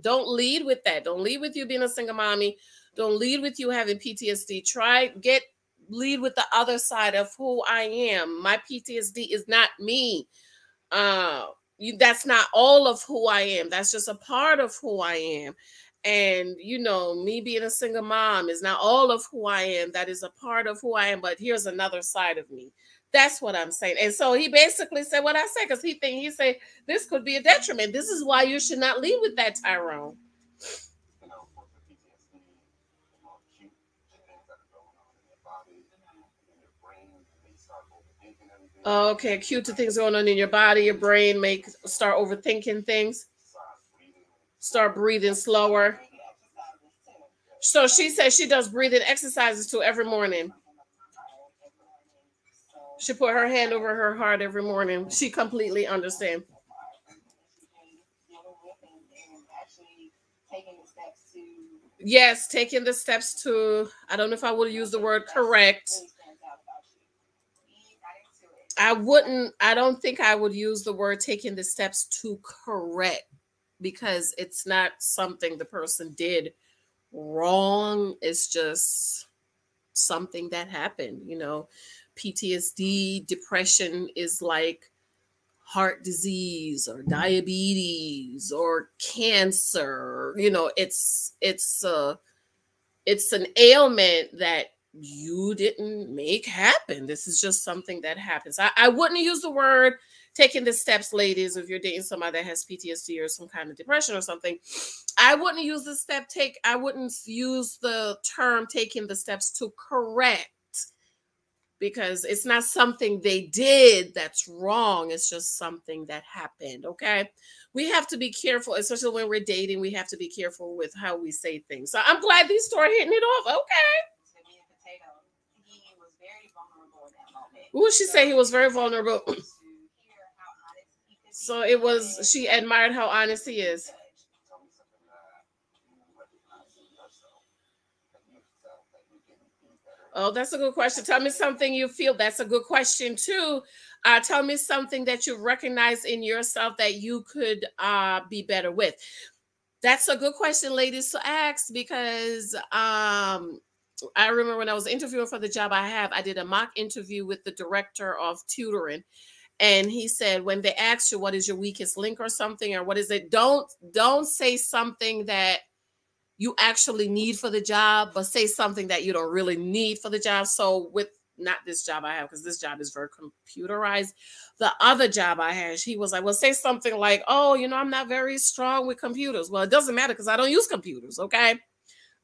Don't lead with that. Don't lead with you being a single mommy. Don't lead with you having P T S D. Try, get, lead with the other side of who I am. My P T S D is not me. Uh, You, that's not all of who I am. That's just a part of who I am. And, you know, me being a single mom is not all of who I am. That is a part of who I am. But here's another side of me. That's what I'm saying. And so he basically said what I said, because he think he said this could be a detriment. This is why you should not lead with that, Tyrone. Okay, cue to things going on in your body, your brain, make start overthinking things, start breathing slower. So she says she does breathing exercises too every morning. She put her hand over her heart every morning. She completely understands. Yes, taking the steps to, I don't know if I will use the word correct. I wouldn't, I don't think I would use the word taking the steps to correct, because it's not something the person did wrong. It's just something that happened. You know, P T S D, depression is like heart disease or diabetes or cancer. You know, it's, it's, uh, it's an ailment that you didn't make happen. This is just something that happens. I, I wouldn't use the word taking the steps, ladies, if you're dating somebody that has P T S D or some kind of depression or something. I wouldn't use the step take. I wouldn't use the term taking the steps to correct, because it's not something they did that's wrong. It's just something that happened. Okay. We have to be careful, especially when we're dating. We have to be careful with how we say things. So I'm glad these two are hitting it off. Okay. Ooh, she said he was very vulnerable. So it was, she admired how honest he is. Oh, that's a good question. Tell me something you feel. That's a good question, too. Uh, tell me something that you recognize in yourself that you could uh, be better with. That's a good question, ladies, to ask, because um, I remember when I was interviewing for the job I have, I did a mock interview with the director of tutoring. And he said, when they ask you, what is your weakest link or something, or what is it? Don't, don't say something that you actually need for the job, but say something that you don't really need for the job. So with not this job I have, because this job is very computerized. The other job I had, he was like, well, say something like, oh, you know, I'm not very strong with computers. Well, it doesn't matter, because I don't use computers. Okay.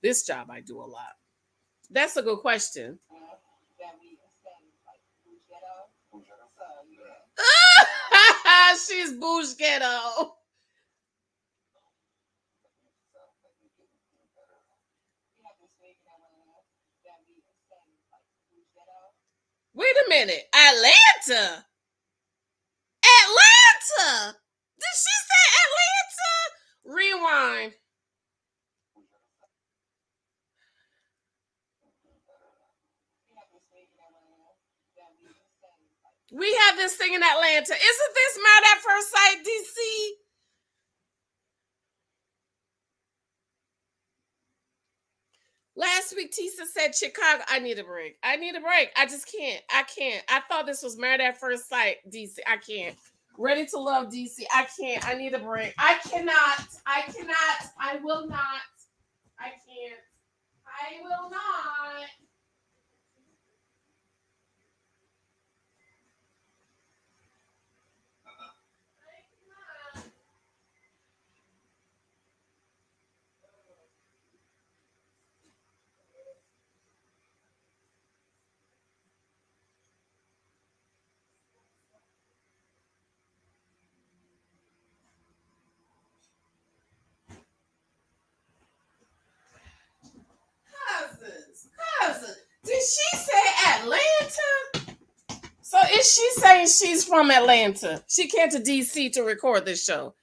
This job I do a lot. That's a good question. She's bougie ghetto. Wait a minute. Atlanta. Atlanta. Did she say Atlanta? Rewind. We have this thing in Atlanta. Isn't this Married at First Sight, D C? Last week, Tisha said Chicago. I need a break. I need a break. I just can't. I can't. I thought this was Married at First Sight, D C. I can't. Ready to Love, D C. I can't. I need a break. I cannot. I cannot. I will not. I can't. I will not. Did she say Atlanta? So is she saying she's from Atlanta? She came to D C to record this show.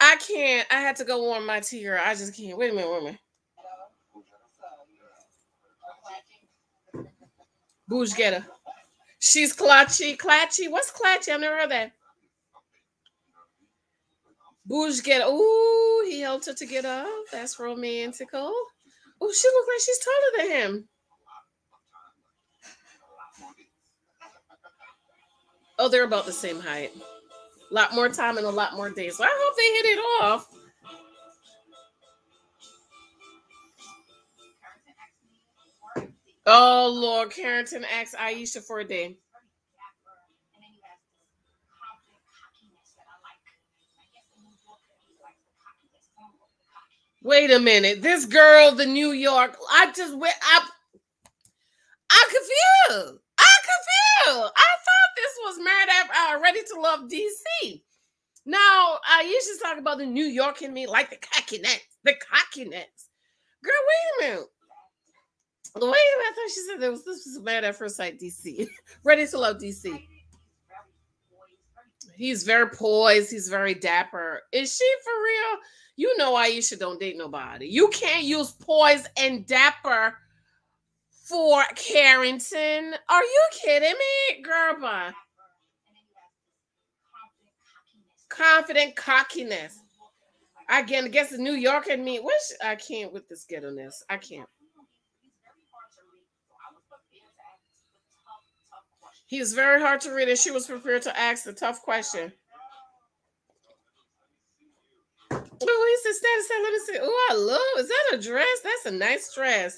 I can't. I had to go warm my tea, girl. I just can't. Wait a minute, wait a minute. Hello? Bouge getter. She's clutchy. Clutchy? What's clutchy? I've never heard that. Bouge getter. Ooh, he helped her to get up. That's romantical. Oh, she looks like she's taller than him. Oh, they're about the same height. A lot more time and a lot more days. So I hope they hit it off. Oh, Lord. Carrington asked Aisha for a day. Wait a minute. This girl, the New York. I just went. I, I'm confused. I'm confused. I thought this was Married at uh, Ready to Love D C. Now, Aisha's talking about the New York in me, like the cockiness. The cockiness. Girl, wait a minute. Wait a minute. I thought she said there was, this was Married at First Sight D C. Ready to Love D C. He's very poised. He's very dapper. Is she for real? You know Aisha don't date nobody. You can't use poised and dapper for Carrington. Are you kidding me? Girl, bye. Confident cockiness. Again, I guess the New York and me. Which I can't with this ghetto-ness. I can't. He was very hard to read, and she was prepared to ask the tough question. Oh, he said, status. Let me see. Oh, I love. Is that a dress? That's a nice dress.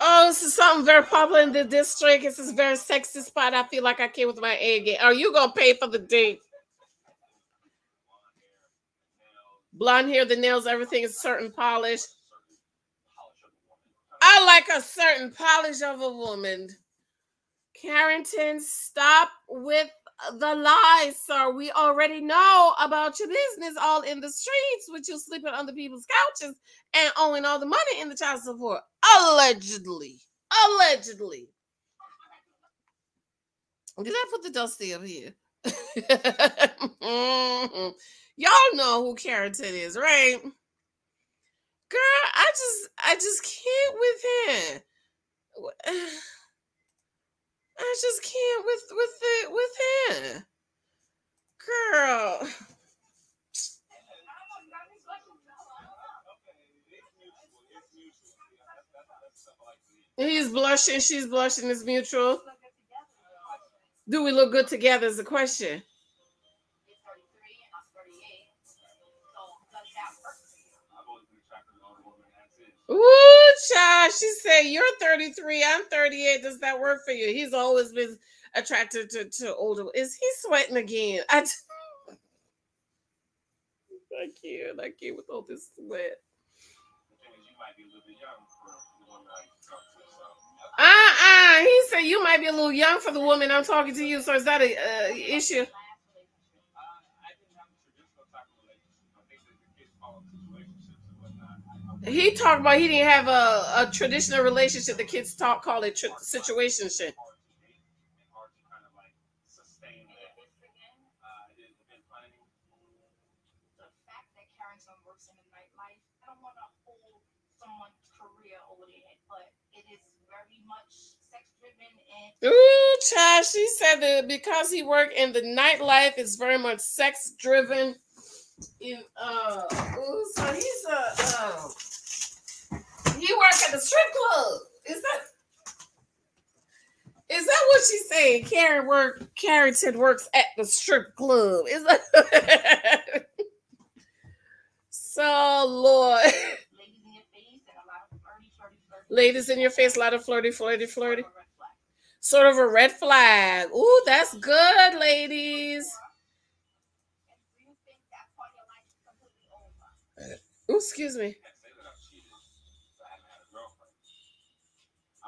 Oh, this is something very popular in the district. This is a very sexy spot. I feel like I came with my A game. Are you going to pay for the date? Blonde hair, the nails, everything is certain polish. I like a certain polish of a woman. Carrington, stop with the lies, sir. We already know about your business all in the streets with you sleeping under people's couches and owing all the money in the child support. Allegedly. Allegedly. Did I put the dusty up here? Mm-hmm. Y'all know who Carrington is, right? Girl, I just I just can't with him. I just can't with with it with him. Girl. He's blushing, she's blushing, it's mutual. Do we look good together is the question. Ooh, child, she said, you're thirty-three, I'm thirty-eight. Does that work for you? He's always been attracted to, to older. Is he sweating again? I, just, I can't. I can't with all this sweat. Uh-uh. He said, you might be a little young for the woman I'm talking to you. So is that an uh, issue? He talked about he didn't have a, a traditional relationship. The kids talk call it situationship. Ooh, child, she said that because he worked in the nightlife, it's very much sex driven. In uh, ooh, so he's a uh, he works at the strip club. Is that is that what she's saying? Karen work Carrington works at the strip club. Is that so, Lord? Ladies in your face, a lot of flirty, flirty, flirty. Sort of a red flag. Ooh, that's good, ladies. Ooh, excuse me.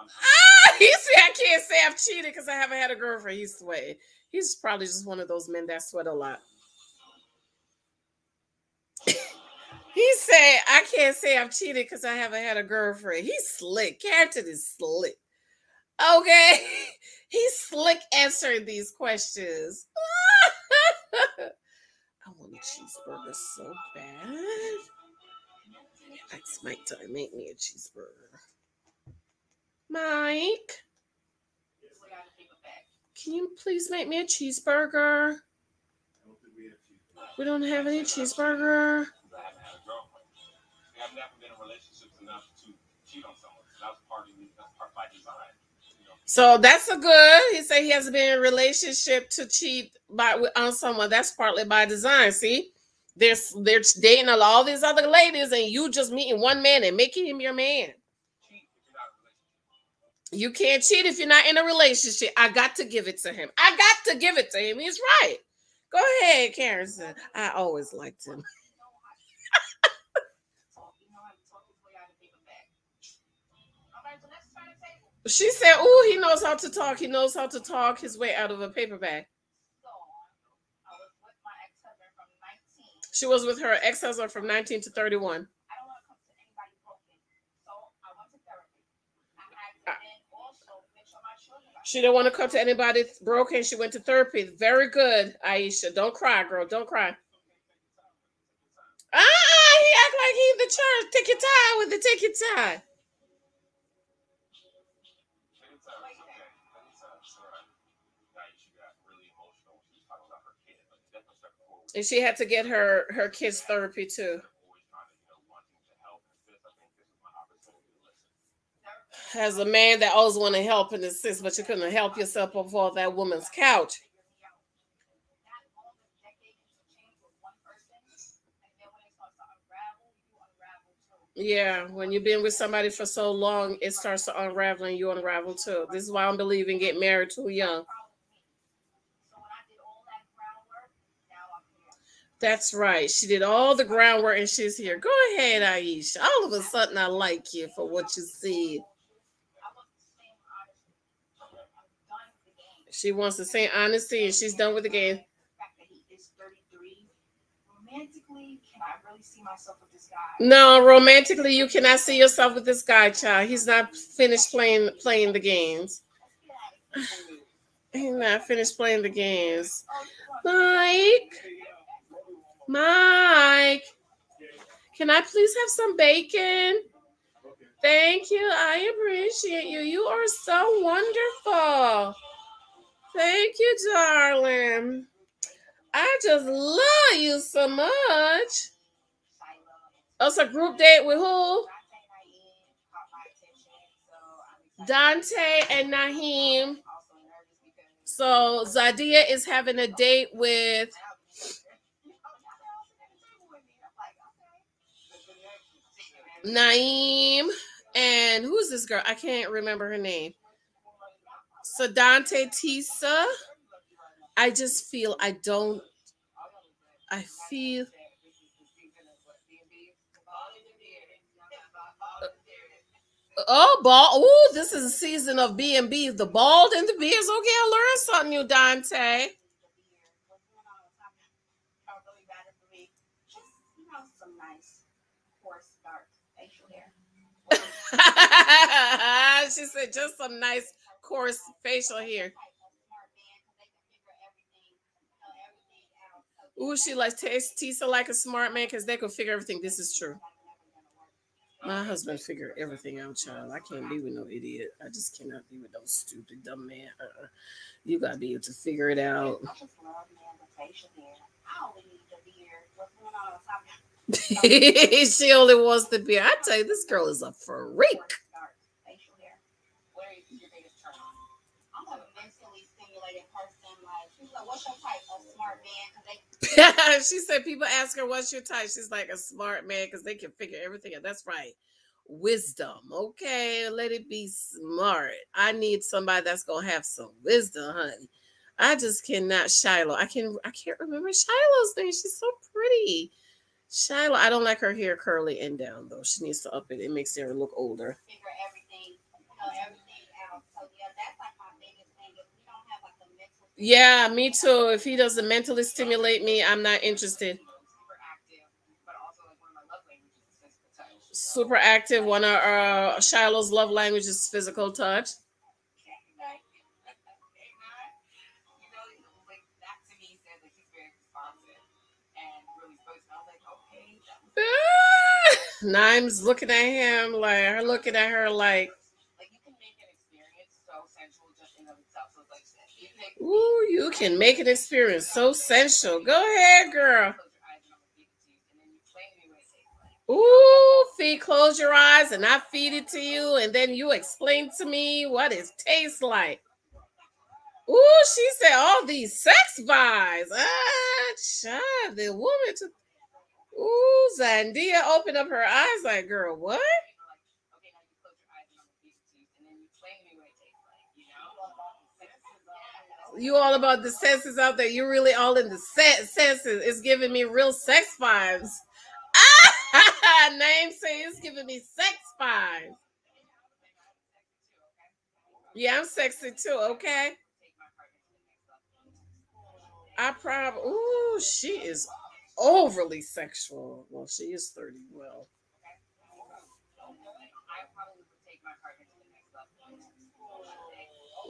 Ah, he said I can't say I've cheated because I haven't had a girlfriend. He's swayed. He's probably just one of those men that sweat a lot. He said, I can't say I've cheated because I haven't had a girlfriend. He's slick. Carrington is slick. Okay. He's slick answering these questions. I want a cheeseburger so bad. That's Mike time. Make me a cheeseburger. Mike. Can you please make me a cheeseburger? We don't have any cheeseburger. I've never been in relationships enough to cheat on someone. That's part of me. That's part by design. You know? So that's a good. He said he hasn't been in a relationship to cheat by on someone. That's partly by design. See, they're they're dating all these other ladies, and you just meeting one man and making him your man. Cheat if you're not in a relationship. You can't cheat if you're not in a relationship. I got to give it to him. I got to give it to him. He's right. Go ahead, Carrington. I always liked him. She said, "Oh, he knows how to talk. He knows how to talk his way out of a paper bag." She was with her ex-husband from nineteen to thirty-one. I don't want to come to anybody broken, so I went to therapy. I had to then also make sure my children. She didn't want to come to anybody broken. She went to therapy. Very good, Aisha. Don't cry, girl. Don't cry. Ah, he act like he in the church. Take your time with the take your time. And she had to get her, her kids therapy too. As a man that always want to help and assist, but you couldn't help yourself off all that woman's couch. Yeah, when you've been with somebody for so long, it starts to unravel and you unravel too. This is why I'm believing get married too young. That's right. She did all the groundwork and she's here. Go ahead, Aisha. All of a sudden, I like you for what you said. She wants the same honesty and she's done with the game. No, romantically, you cannot see yourself with this guy, child. He's not finished playing, playing the games. He's not finished playing the games. Mike. Mike, can I please have some bacon? Thank you. I appreciate you. You are so wonderful. Thank you, darling. I just love you so much. Oh, it's a group date with who? Dante and Naheem. So Zadia is having a date with Naheem, and who's this girl? I can't remember her name. So Dante, Tisha. I just feel I don't. I feel. Oh, bald. Oh, this is a season of B and B. The bald and the beers. Okay, I learned something new, Dante. She said just some nice coarse facial hair. Ooh, she likes Tisha like a smart man because they could figure everything. This is true. My husband figured everything out, child. I can't be with no idiot. I just cannot be with no stupid, dumb man. Uh-uh. You got to be able to figure it out. I just love the invitation here. I only need the beer. What's going on? She only wants the beer. I tell you, this girl is a freak. She said people ask her, what's your type? She's like, a smart man, because they can figure everything out. That's right. Wisdom. Okay, let it be smart. I need somebody that's going to have some wisdom, honey. I just cannot. Shiloh. I, can, I can't remember Shiloh's name. She's so pretty. Shiloh. I don't like her hair curly and down, though. She needs to up it. It makes her look older. Figure everything, you know, everything out. So, yeah, that's like my biggest thing. If we don't have, like, the mental... Yeah, me too. If he doesn't mentally stimulate me, I'm not interested. Super active. One of uh, Shiloh's love languages is physical touch. Naeem's looking at him like her looking at her like, like you can make an experience so sensual just in of itself. So like you make Ooh, you can make an experience so sensual. Go ahead, girl. Ooh, feed close your eyes and I feed it to you, and then you explain to me what it tastes like. Ooh, she said all these sex vibes. Ah, child, the woman to Ooh, Zandia opened up her eyes like, girl, what? You all about the senses out there. You're really all in the set senses. It's giving me real sex vibes. Ah, Naeem saying it's giving me sex vibes. Yeah, I'm sexy too, okay? I probably, ooh, she is overly sexual. Well, she is thirty. Well,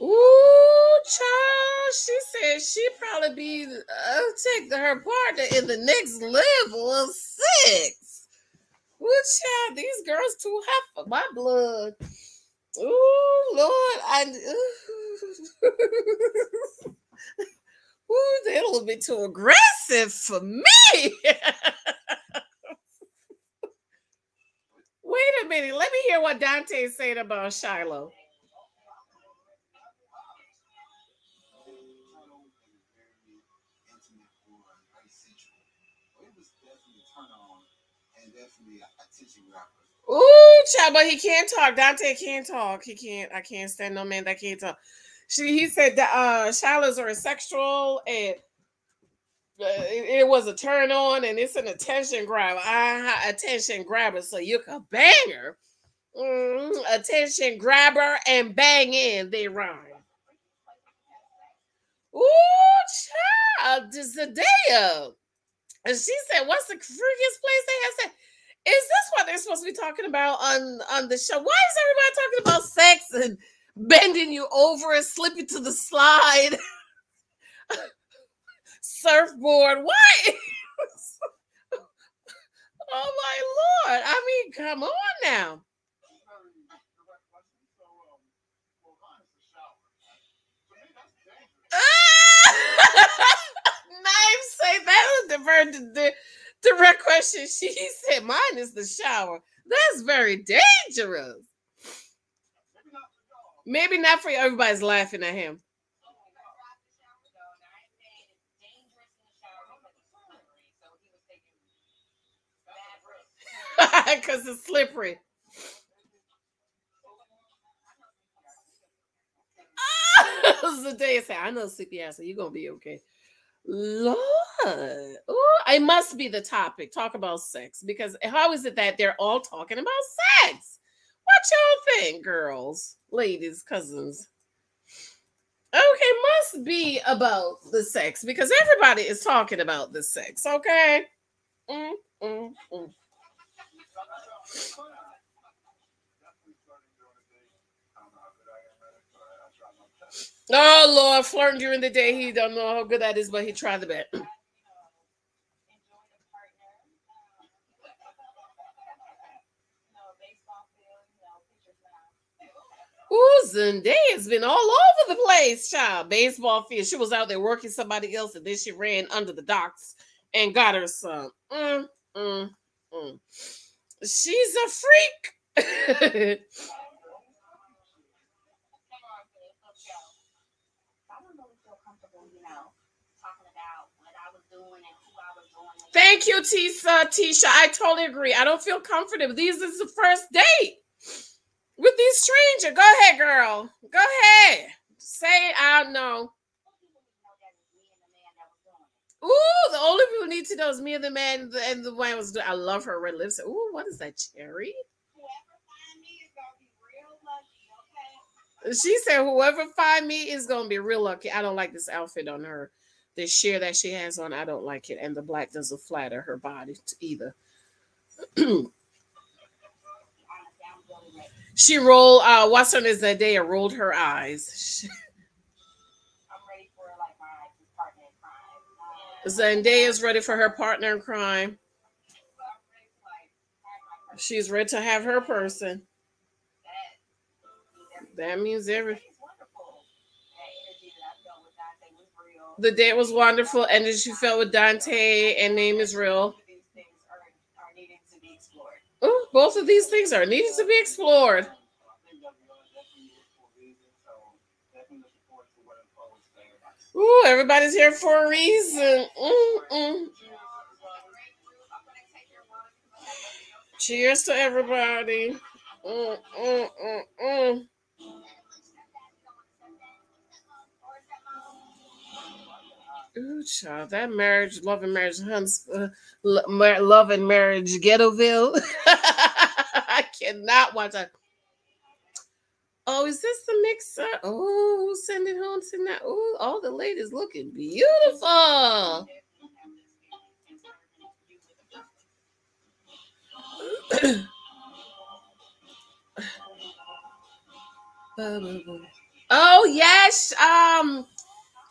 ooh, child. She said she probably be uh, take her partner in the next level of six. Ooh, child. These girls too hot for my blood. Ooh, Lord, I. Ooh. Ooh, they're a little bit too aggressive for me. Wait a minute. Let me hear what Dante is saying about Shiloh. Ooh, child, but he can't talk. Dante can't talk. He can't. I can't stand no man that can't talk. She, he said that uh, Shiloh's are sexual and uh, it, it was a turn on and it's an attention grabber. I, I, attention grabber, so you can bang her. Mm, attention grabber and bang in, they rhyme. Ooh, child, Zadia. And she said, what's the freakiest place they have sex? Is this what they're supposed to be talking about on, on the show? Why is everybody talking about sex and bending you over and slipping to the slide, surfboard? What? Oh my Lord! I mean, come on now. Naeem say that was the very the direct question. She said, "Mine is the shower." That's very dangerous. Maybe not for you. Everybody's laughing at him. Because it's slippery. Zadia said, I know, sleepy ass, so you're going to be okay. Lord. Ooh, it must be the topic. Talk about sex. Because how is it that they're all talking about sex? What y'all think, girls, ladies, cousins? Okay, must be about the sex because everybody is talking about the sex, okay? Mm, mm, mm. Oh, Lord, flirting during the day. He don't know how good that is, but he tried the best. Zendaya's been all over the place, child. Baseball field. She was out there working somebody else, and then she ran under the docks and got her son. Mm, mm, mm. She's a freak. Thank you, Tisha. Tisha, I totally agree. I don't feel comfortable. This is the first date with these strangers. Go ahead, girl. Go ahead. Say it. I don't know. Ooh, the only people need to know is me and the man and the one was doing. I love her red lips. Ooh, what is that, cherry? Whoever find me is gonna be real lucky, okay? She said, "Whoever find me is gonna be real lucky." I don't like this outfit on her. The sheer that she has on, I don't like it. And the black doesn't flatter her body either. She rolled, uh, what's her name is that day, I rolled her eyes. I'm ready for like my partner in crime. Zendaya is ready for her partner in crime. She's ready to have her person. That means everything. The date was wonderful, and then she fell with Dante, and name is real. Oh, both of these things are needed to be explored. Ooh, everybody's here for a reason. Mm-mm. Cheers to everybody. Mm-mm-mm-mm. Ooh, child, that marriage, love and marriage, hunts, uh, love and marriage, Ghettoville. I cannot watch that. Oh, is this the mixer? Oh, who's sending home tonight? Oh, all the ladies looking beautiful. Oh, yes. Um.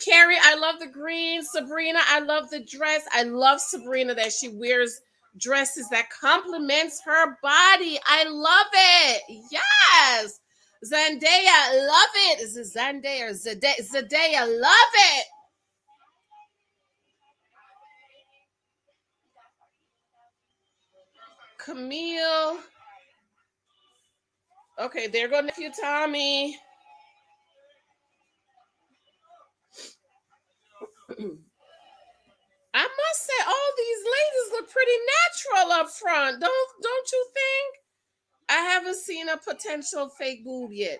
Carrie, I love the green. Sabrina, I love the dress. I love Sabrina that she wears dresses that complements her body. I love it. Yes. Zendaya, love it. Is it Zendaya or Zendaya? Zendaya, love it. Camille. Okay, there go Nephew Tommy. I must say, all these ladies look pretty natural up front. Don't don't you think? I haven't seen a potential fake boob yet.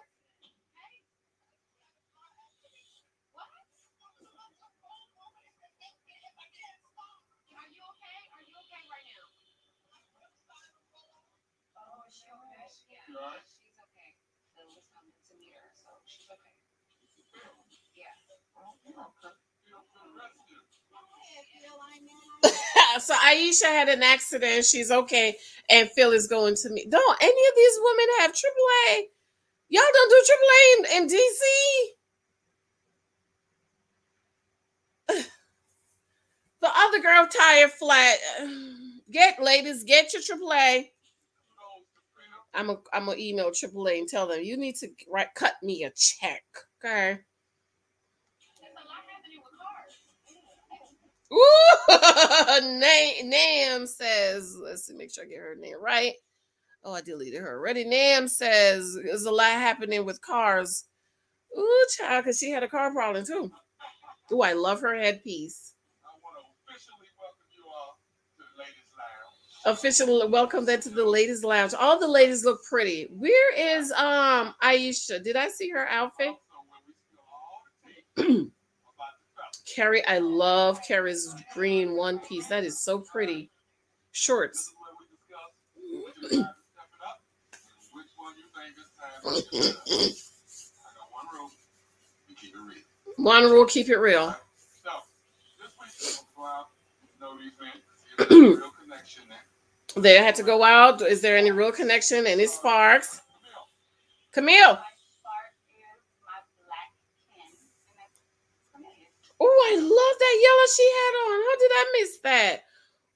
So Aisha had an accident. She's okay. And Phil is going to me. Don't any of these women have triple A? Y'all don't do triple A in, in D C? The other girl tired flat. Get, ladies, get your triple A. I'm going I'm to email triple A and tell them, you need to write, cut me a check. Okay. Ooh, Nam, Nam says, let's see, make sure I get her name right. Oh, I deleted her already. Nam says, there's a lot happening with cars. Ooh, child, because she had a car problem, too. Ooh, I love her headpiece. I want to officially welcome you all to the Ladies Lounge. Officially welcome them to the Ladies Lounge. All the ladies look pretty. Where is um Aisha? Did I see her outfit? Carrie, I love Carrie's green one piece. That is so pretty. Shorts. One rule, keep it real. They had to go out. Is there any real connection? Any sparks? Camille. Oh, I love that yellow she had on. How did I miss that?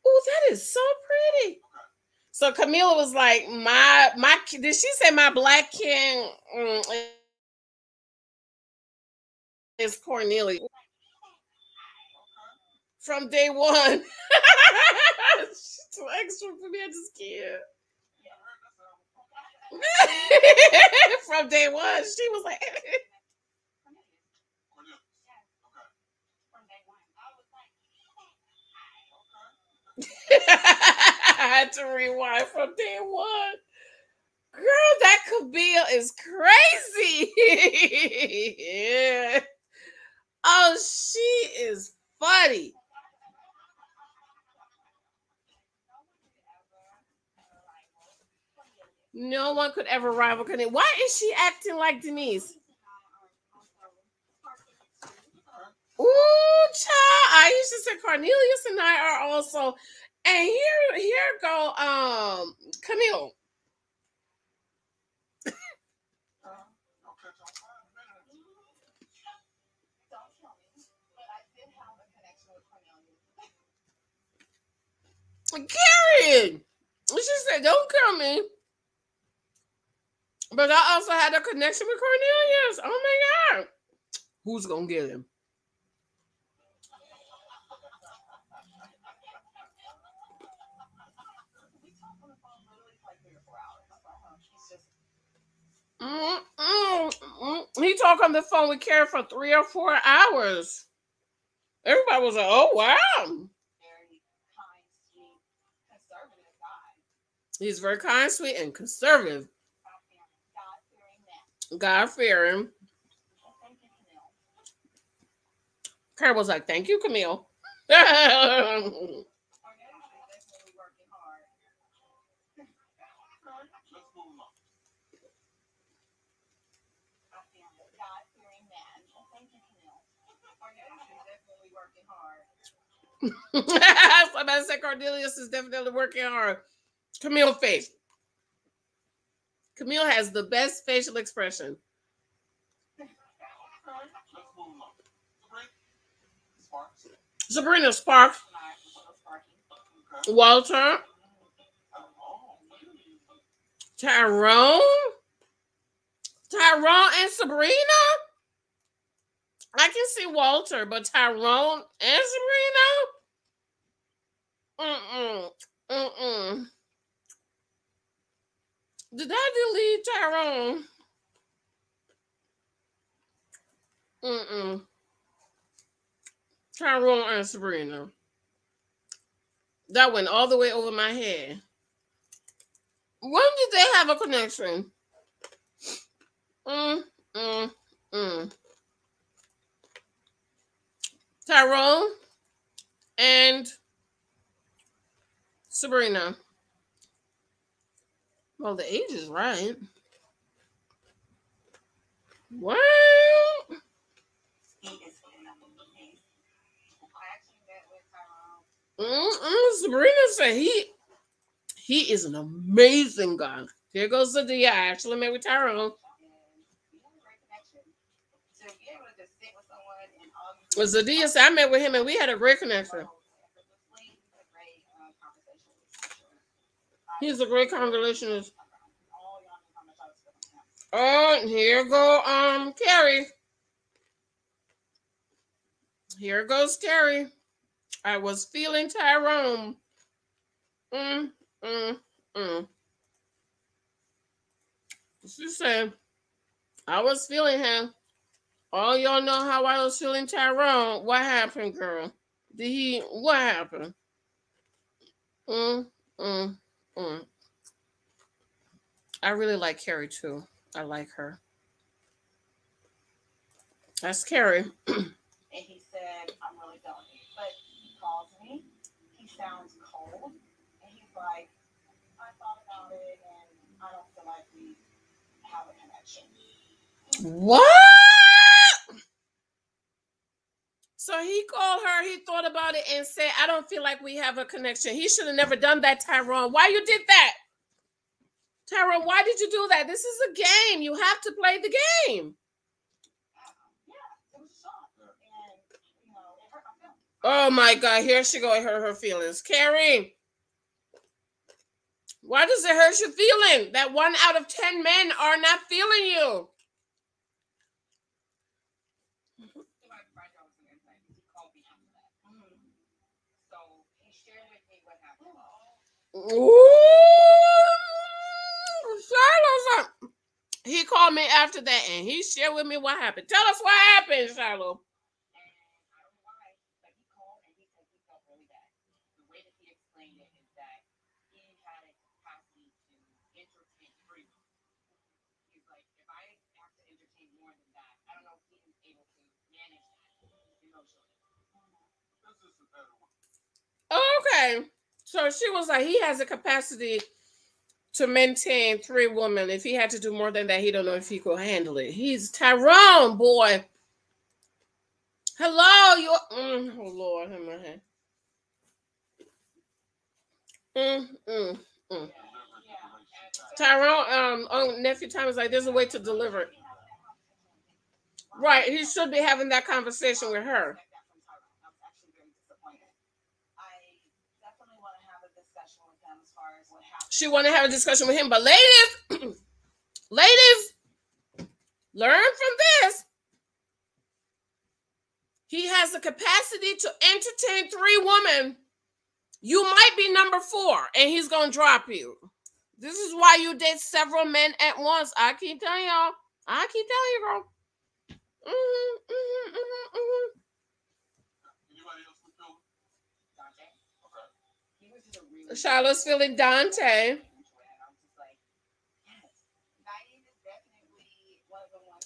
Oh, that is so pretty. So Camila was like, my, my, did she say my black king? Mm, is Cornelius. From day one. She's too extra for me. I just can't. From day one, she was like, I had to rewind from day one. Girl, that Camille is crazy. Yeah. Oh, she is funny. No one could ever rival Cornelius. Why is she acting like Denise? Ooh, child. I used to say Cornelius and I are also. And here, here go um, Camille. Karen. She said, don't come in. But I also had a connection with Cornelius. Oh my God. Who's gonna get him? Mm-mm. He talked on the phone with Karen for three or four hours. Everybody was like, oh wow. He's very kind, sweet, and conservative. God-fearing. Karen was like, thank you, Camille. Somebody said Cornelius is definitely working hard. Camille face. Camille has the best facial expression. Sabrina Sparks. Walter. Tyrone. Tyrone and Sabrina. I can see Walter, but Tyrone and Sabrina? Mm-mm. Mm-mm. Did I delete Tyrone? Mm-mm. Tyrone and Sabrina. That went all the way over my head. When did they have a connection? Mm, mm, mm. Tyrone and Sabrina. Well, the age is right. What? Mm-mm, Sabrina said he he is an amazing guy. Here goes Zadia. I actually met with Tyrone. Zadia said I met with him and we had a great connection. He's a great conversationalist. Oh, here go um Carrie. Here goes Carrie. I was feeling Tyrone. Mm, mm, mm. She said, I was feeling him. All y'all know how I was feeling Tyrone. What happened, girl? Did he, what happened? Mm, mm. Mm. I really like Carrie too. I like her. That's Carrie. And he said, I'm really feeling you. But he calls me. He sounds cold. And he's like, I thought about it and I don't feel like we have a connection. What? So he called her, he thought about it and said, I don't feel like we have a connection. He should have never done that, Tyrone. Why you did that? Tyrone, why did you do that? This is a game. You have to play the game. Oh my God, here she go, hurt her feelings. Carrie, why does it hurt your feeling that one out of ten men are not feeling you? Shiloh's up. He called me after that and he shared with me what happened. Tell us what happened, Shiloh. Okay, so she was like, he has the capacity to maintain three women. If he had to do more than that, he don't know if he could handle it. He's Tyrone, boy. Hello, you're, mm, oh Lord, in my hand. Mm, mm, mm. Tyrone, um, oh, Nephew Tommy is like, there's a way to deliver it. Right, he should be having that conversation with her. She wanted to have a discussion with him, but ladies, ladies, learn from this. He has the capacity to entertain three women. You might be number four, and he's gonna drop you. This is why you date several men at once. I keep telling y'all. I keep telling you, girl. Mm-hmm, mm-hmm, mm-hmm, mm-hmm. Shiloh's feeling Dante.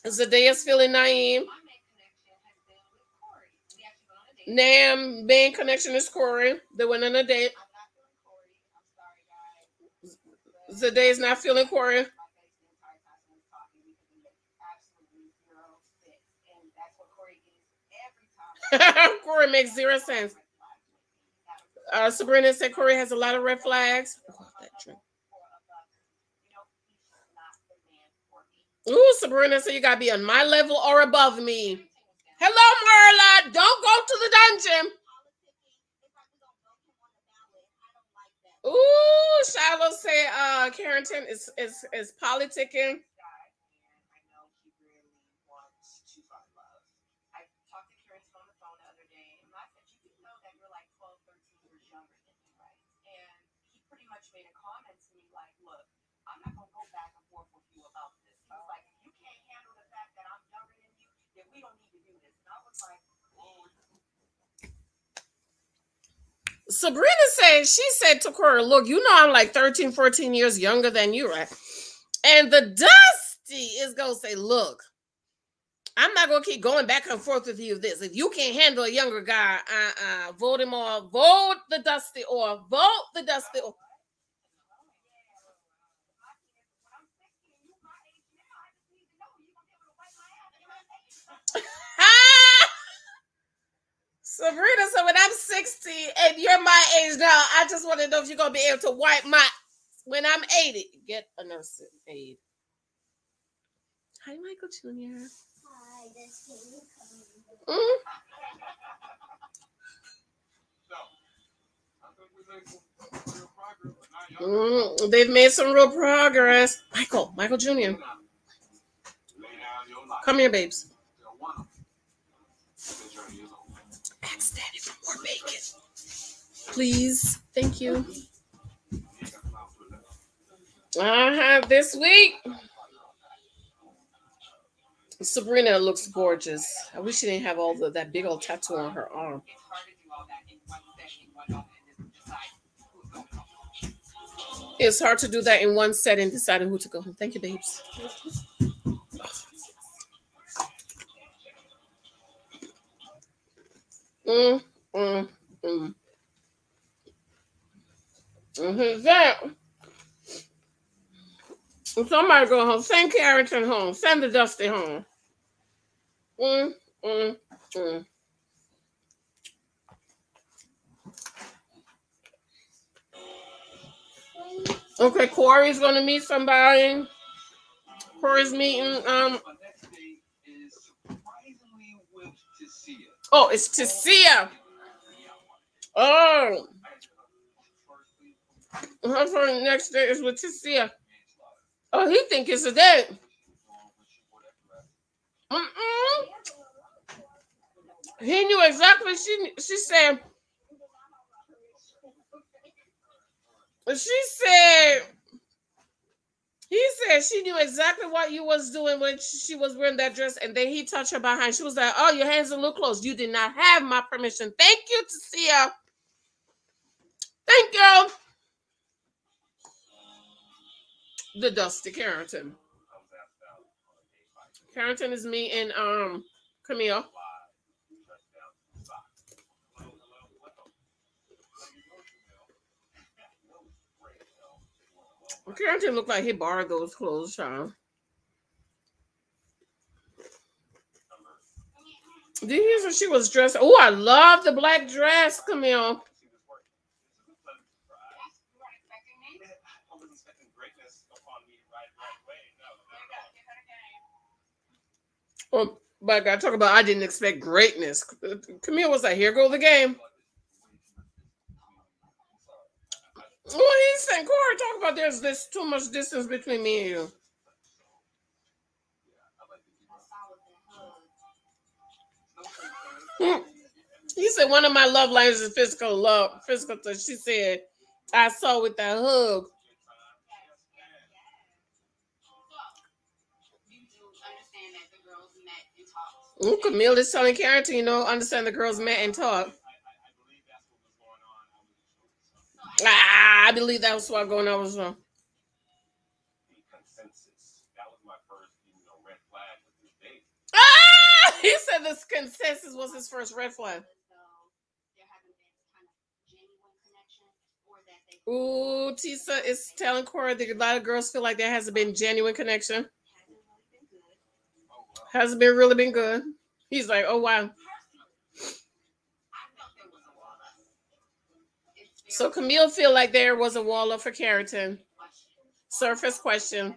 Zadia's feeling Naheem. Nam main connection is Corey. They went on a date. Zadia's not feeling Corey. Corey makes zero sense. Uh, Sabrina said Corey has a lot of red flags. Oh, that drink. Ooh, Sabrina said you gotta be on my level or above me. Hello, Marla. Don't go to the dungeon. Ooh, Shiloh said uh, Carrington is is is politicking. Sabrina said, she said to Corey, look, you know I'm like thirteen, fourteen years younger than you, right? And the Dusty is going to say, look, I'm not going to keep going back and forth with you this. If you can't handle a younger guy, uh-uh, vote him or vote the Dusty or vote the Dusty or. Sabrina said, when I'm sixty and you're my age now, I just want to know if you're going to be able to wipe my, when I'm eighty. Get a nursing aid. Hi, Michael Junior Hi, this is Michael. Mm. Mm, they've made some real progress. Michael, Michael Junior Come here, babes. Ask Daddy for more bacon. Please. Thank you. I have this week. Sabrina looks gorgeous. I wish she didn't have all the, that big old tattoo on her arm. It's hard to do that in one setting, deciding who to go home. Thank you, babes. Mm, mm, mm. Mm-hmm. That. Somebody go home. Send Carrington home. Send the Dusty home. Mm, mm, mm. Okay, Corey's gonna meet somebody. Corey's meeting um Oh, it's Tisha. Oh. Her next day is with Tisha. Oh, he think it's a date. Mm-mm. He knew exactly. She she said, She said, he said she knew exactly what you was doing when she was wearing that dress, and then he touched her behind. She was like, oh, your hands are a little close. You did not have my permission. Thank you, Tisha. Thank you. The dusty Carrington. Carrington is me and um Camille. Carrington looked like he borrowed those clothes, child. Did you hear when she was dressed? Oh, I love the black dress, Camille. Oh, my God, talk about I didn't expect greatness. Camille was like, here go the game. Well, he said, Corey, talk about there's this too much distance between me and you. Hmm. He said one of my love languages is physical love, physical touch. She said, I saw with that hug. Ooh, Camille is telling Carrington, you know, understand the girls met and talk. Ah, I believe that was what going on was wrong. Ah, he said this consensus was his first red flag. Ooh, Tisha is telling Corey that a lot of girls feel like there hasn't been genuine connection. Hasn't been really been good. He's like, oh wow. So Camille feel like there was a wall up for Carrington. Surface question.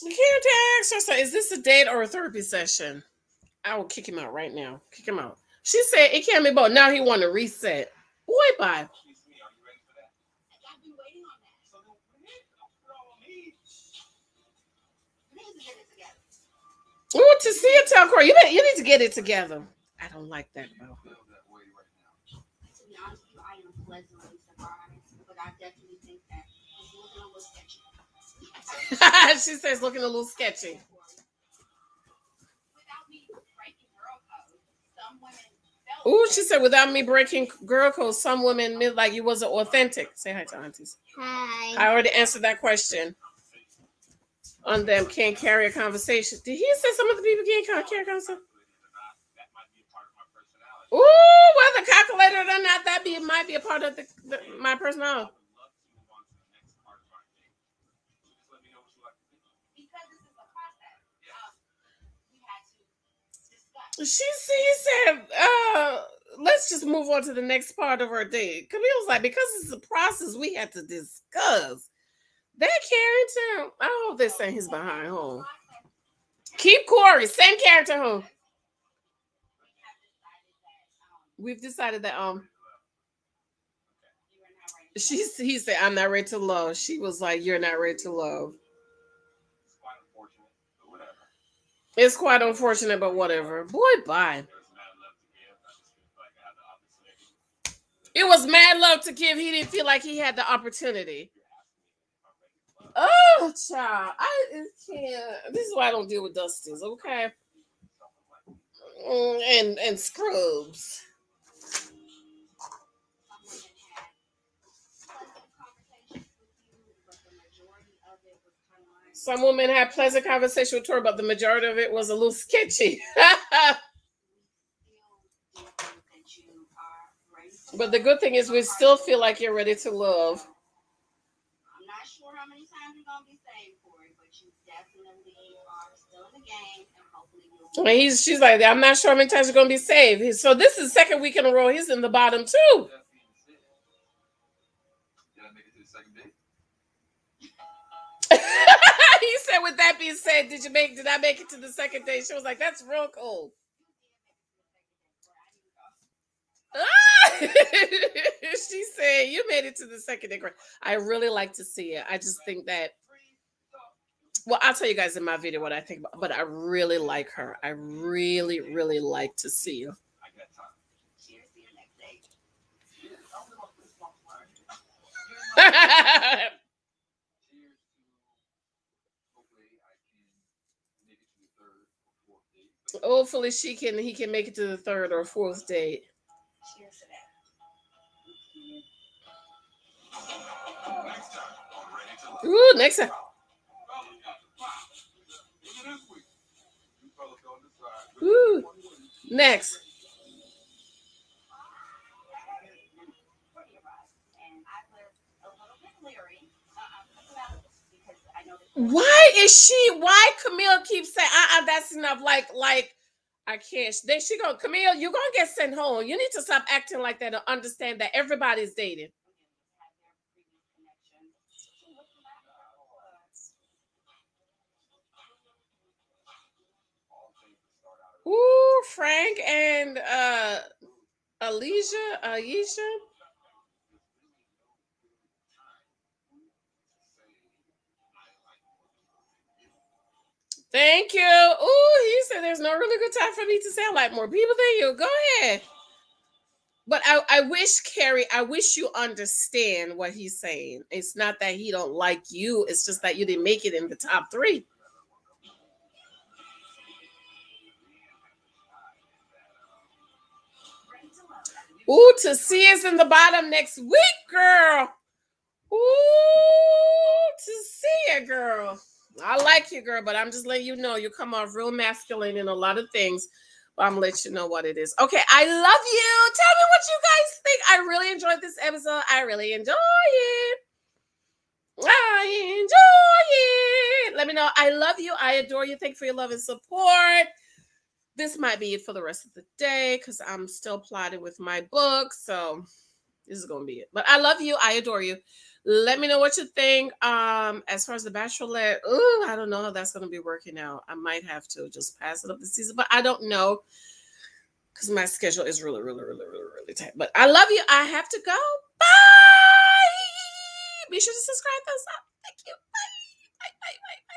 Carrington asked her, so is this a date or a therapy session? I will kick him out right now. Kick him out. She said it can't be both. Now he want to reset. Boy, bye. Ooh, to see it, tell Corey, you, you need to get it together. I don't like that, though. To be honest with you, I am pleasantly surprised, but I definitely think that it's looking a little sketchy. She says looking a little sketchy. Ooh, she said, without me breaking girl code, some women mid like you wasn't authentic. Say hi to aunties. Hi. I already answered that question. On them can't carry a conversation. Did he say some of the people can't carry a conversation? Ooh, whether calculated or not, that be might be a part of the, the, my personality. She he said, uh, let's just move on to the next part of our day. Camille was like, because it's a process we had to discuss. That Carrington, I hope they sent his behind home. Keep Corey, send Carrington home. We've decided that um she he said, I'm not ready to love. She was like, you're not ready to love. It's quite unfortunate, but whatever. Boy, bye. It was mad love to give. He didn't feel like he had the opportunity. Oh, child. I can't. This is why I don't deal with dusties, okay? And, and scrubs. Some women had pleasant conversation with her, but the majority of it was a little sketchy. But the good thing is we still feel like you're ready to love. I'm not sure how many times you're going to be saved for it, but you definitely are still in the game. And hopefully we'll and he's, she's like, I'm not sure how many times you're going to be saved. So this is the second week in a row. He's in the bottom too. Did I make it to the second day? He said, with that being said, did you make, did I make it to the second day? She was like, that's real cold. Ah! She said, you made it to the second day. I really like to see it. I just think that well, I'll tell you guys in my video what I think about, but I really like her. I really, really like to see you. Hopefully she can he can make it to the third or fourth date. Cheers to that. Next time on Ready to Love. Ooh, next time. Ooh, next. Why is she? Why Camille keeps saying, "Uh, uh that's enough." Like, like I can't. Then she gonna Camille. You're gonna get sent home. You need to stop acting like that and understand that everybody's dating. Ooh, Frank and uh, Alicia, Aisha. Thank you. Oh, he said there's no really good time for me to sound like more people than you. Go ahead. But I, I wish, Carrie, I wish you understand what he's saying. It's not that he don't like you. It's just that you didn't make it in the top three. Ooh, to see is in the bottom next week, girl. Ooh, to see it, girl. I like you, girl, but I'm just letting you know you come off real masculine in a lot of things. But I'm gonna let you know what it is. Okay, I love you. Tell me what you guys think. I really enjoyed this episode. I really enjoy it. I enjoy it. Let me know. I love you. I adore you. Thank you for your love and support. This might be it for the rest of the day because I'm still plotting with my book. So this is gonna be it. But I love you. I adore you. Let me know what you think. Um, as far as the Bachelorette, ooh, I don't know how that's going to be working out. I might have to just pass it up this season, but I don't know because my schedule is really, really, really, really, really tight. But I love you. I have to go. Bye. Be sure to subscribe. Thumbs up. Thank you. Bye. Bye. Bye. Bye.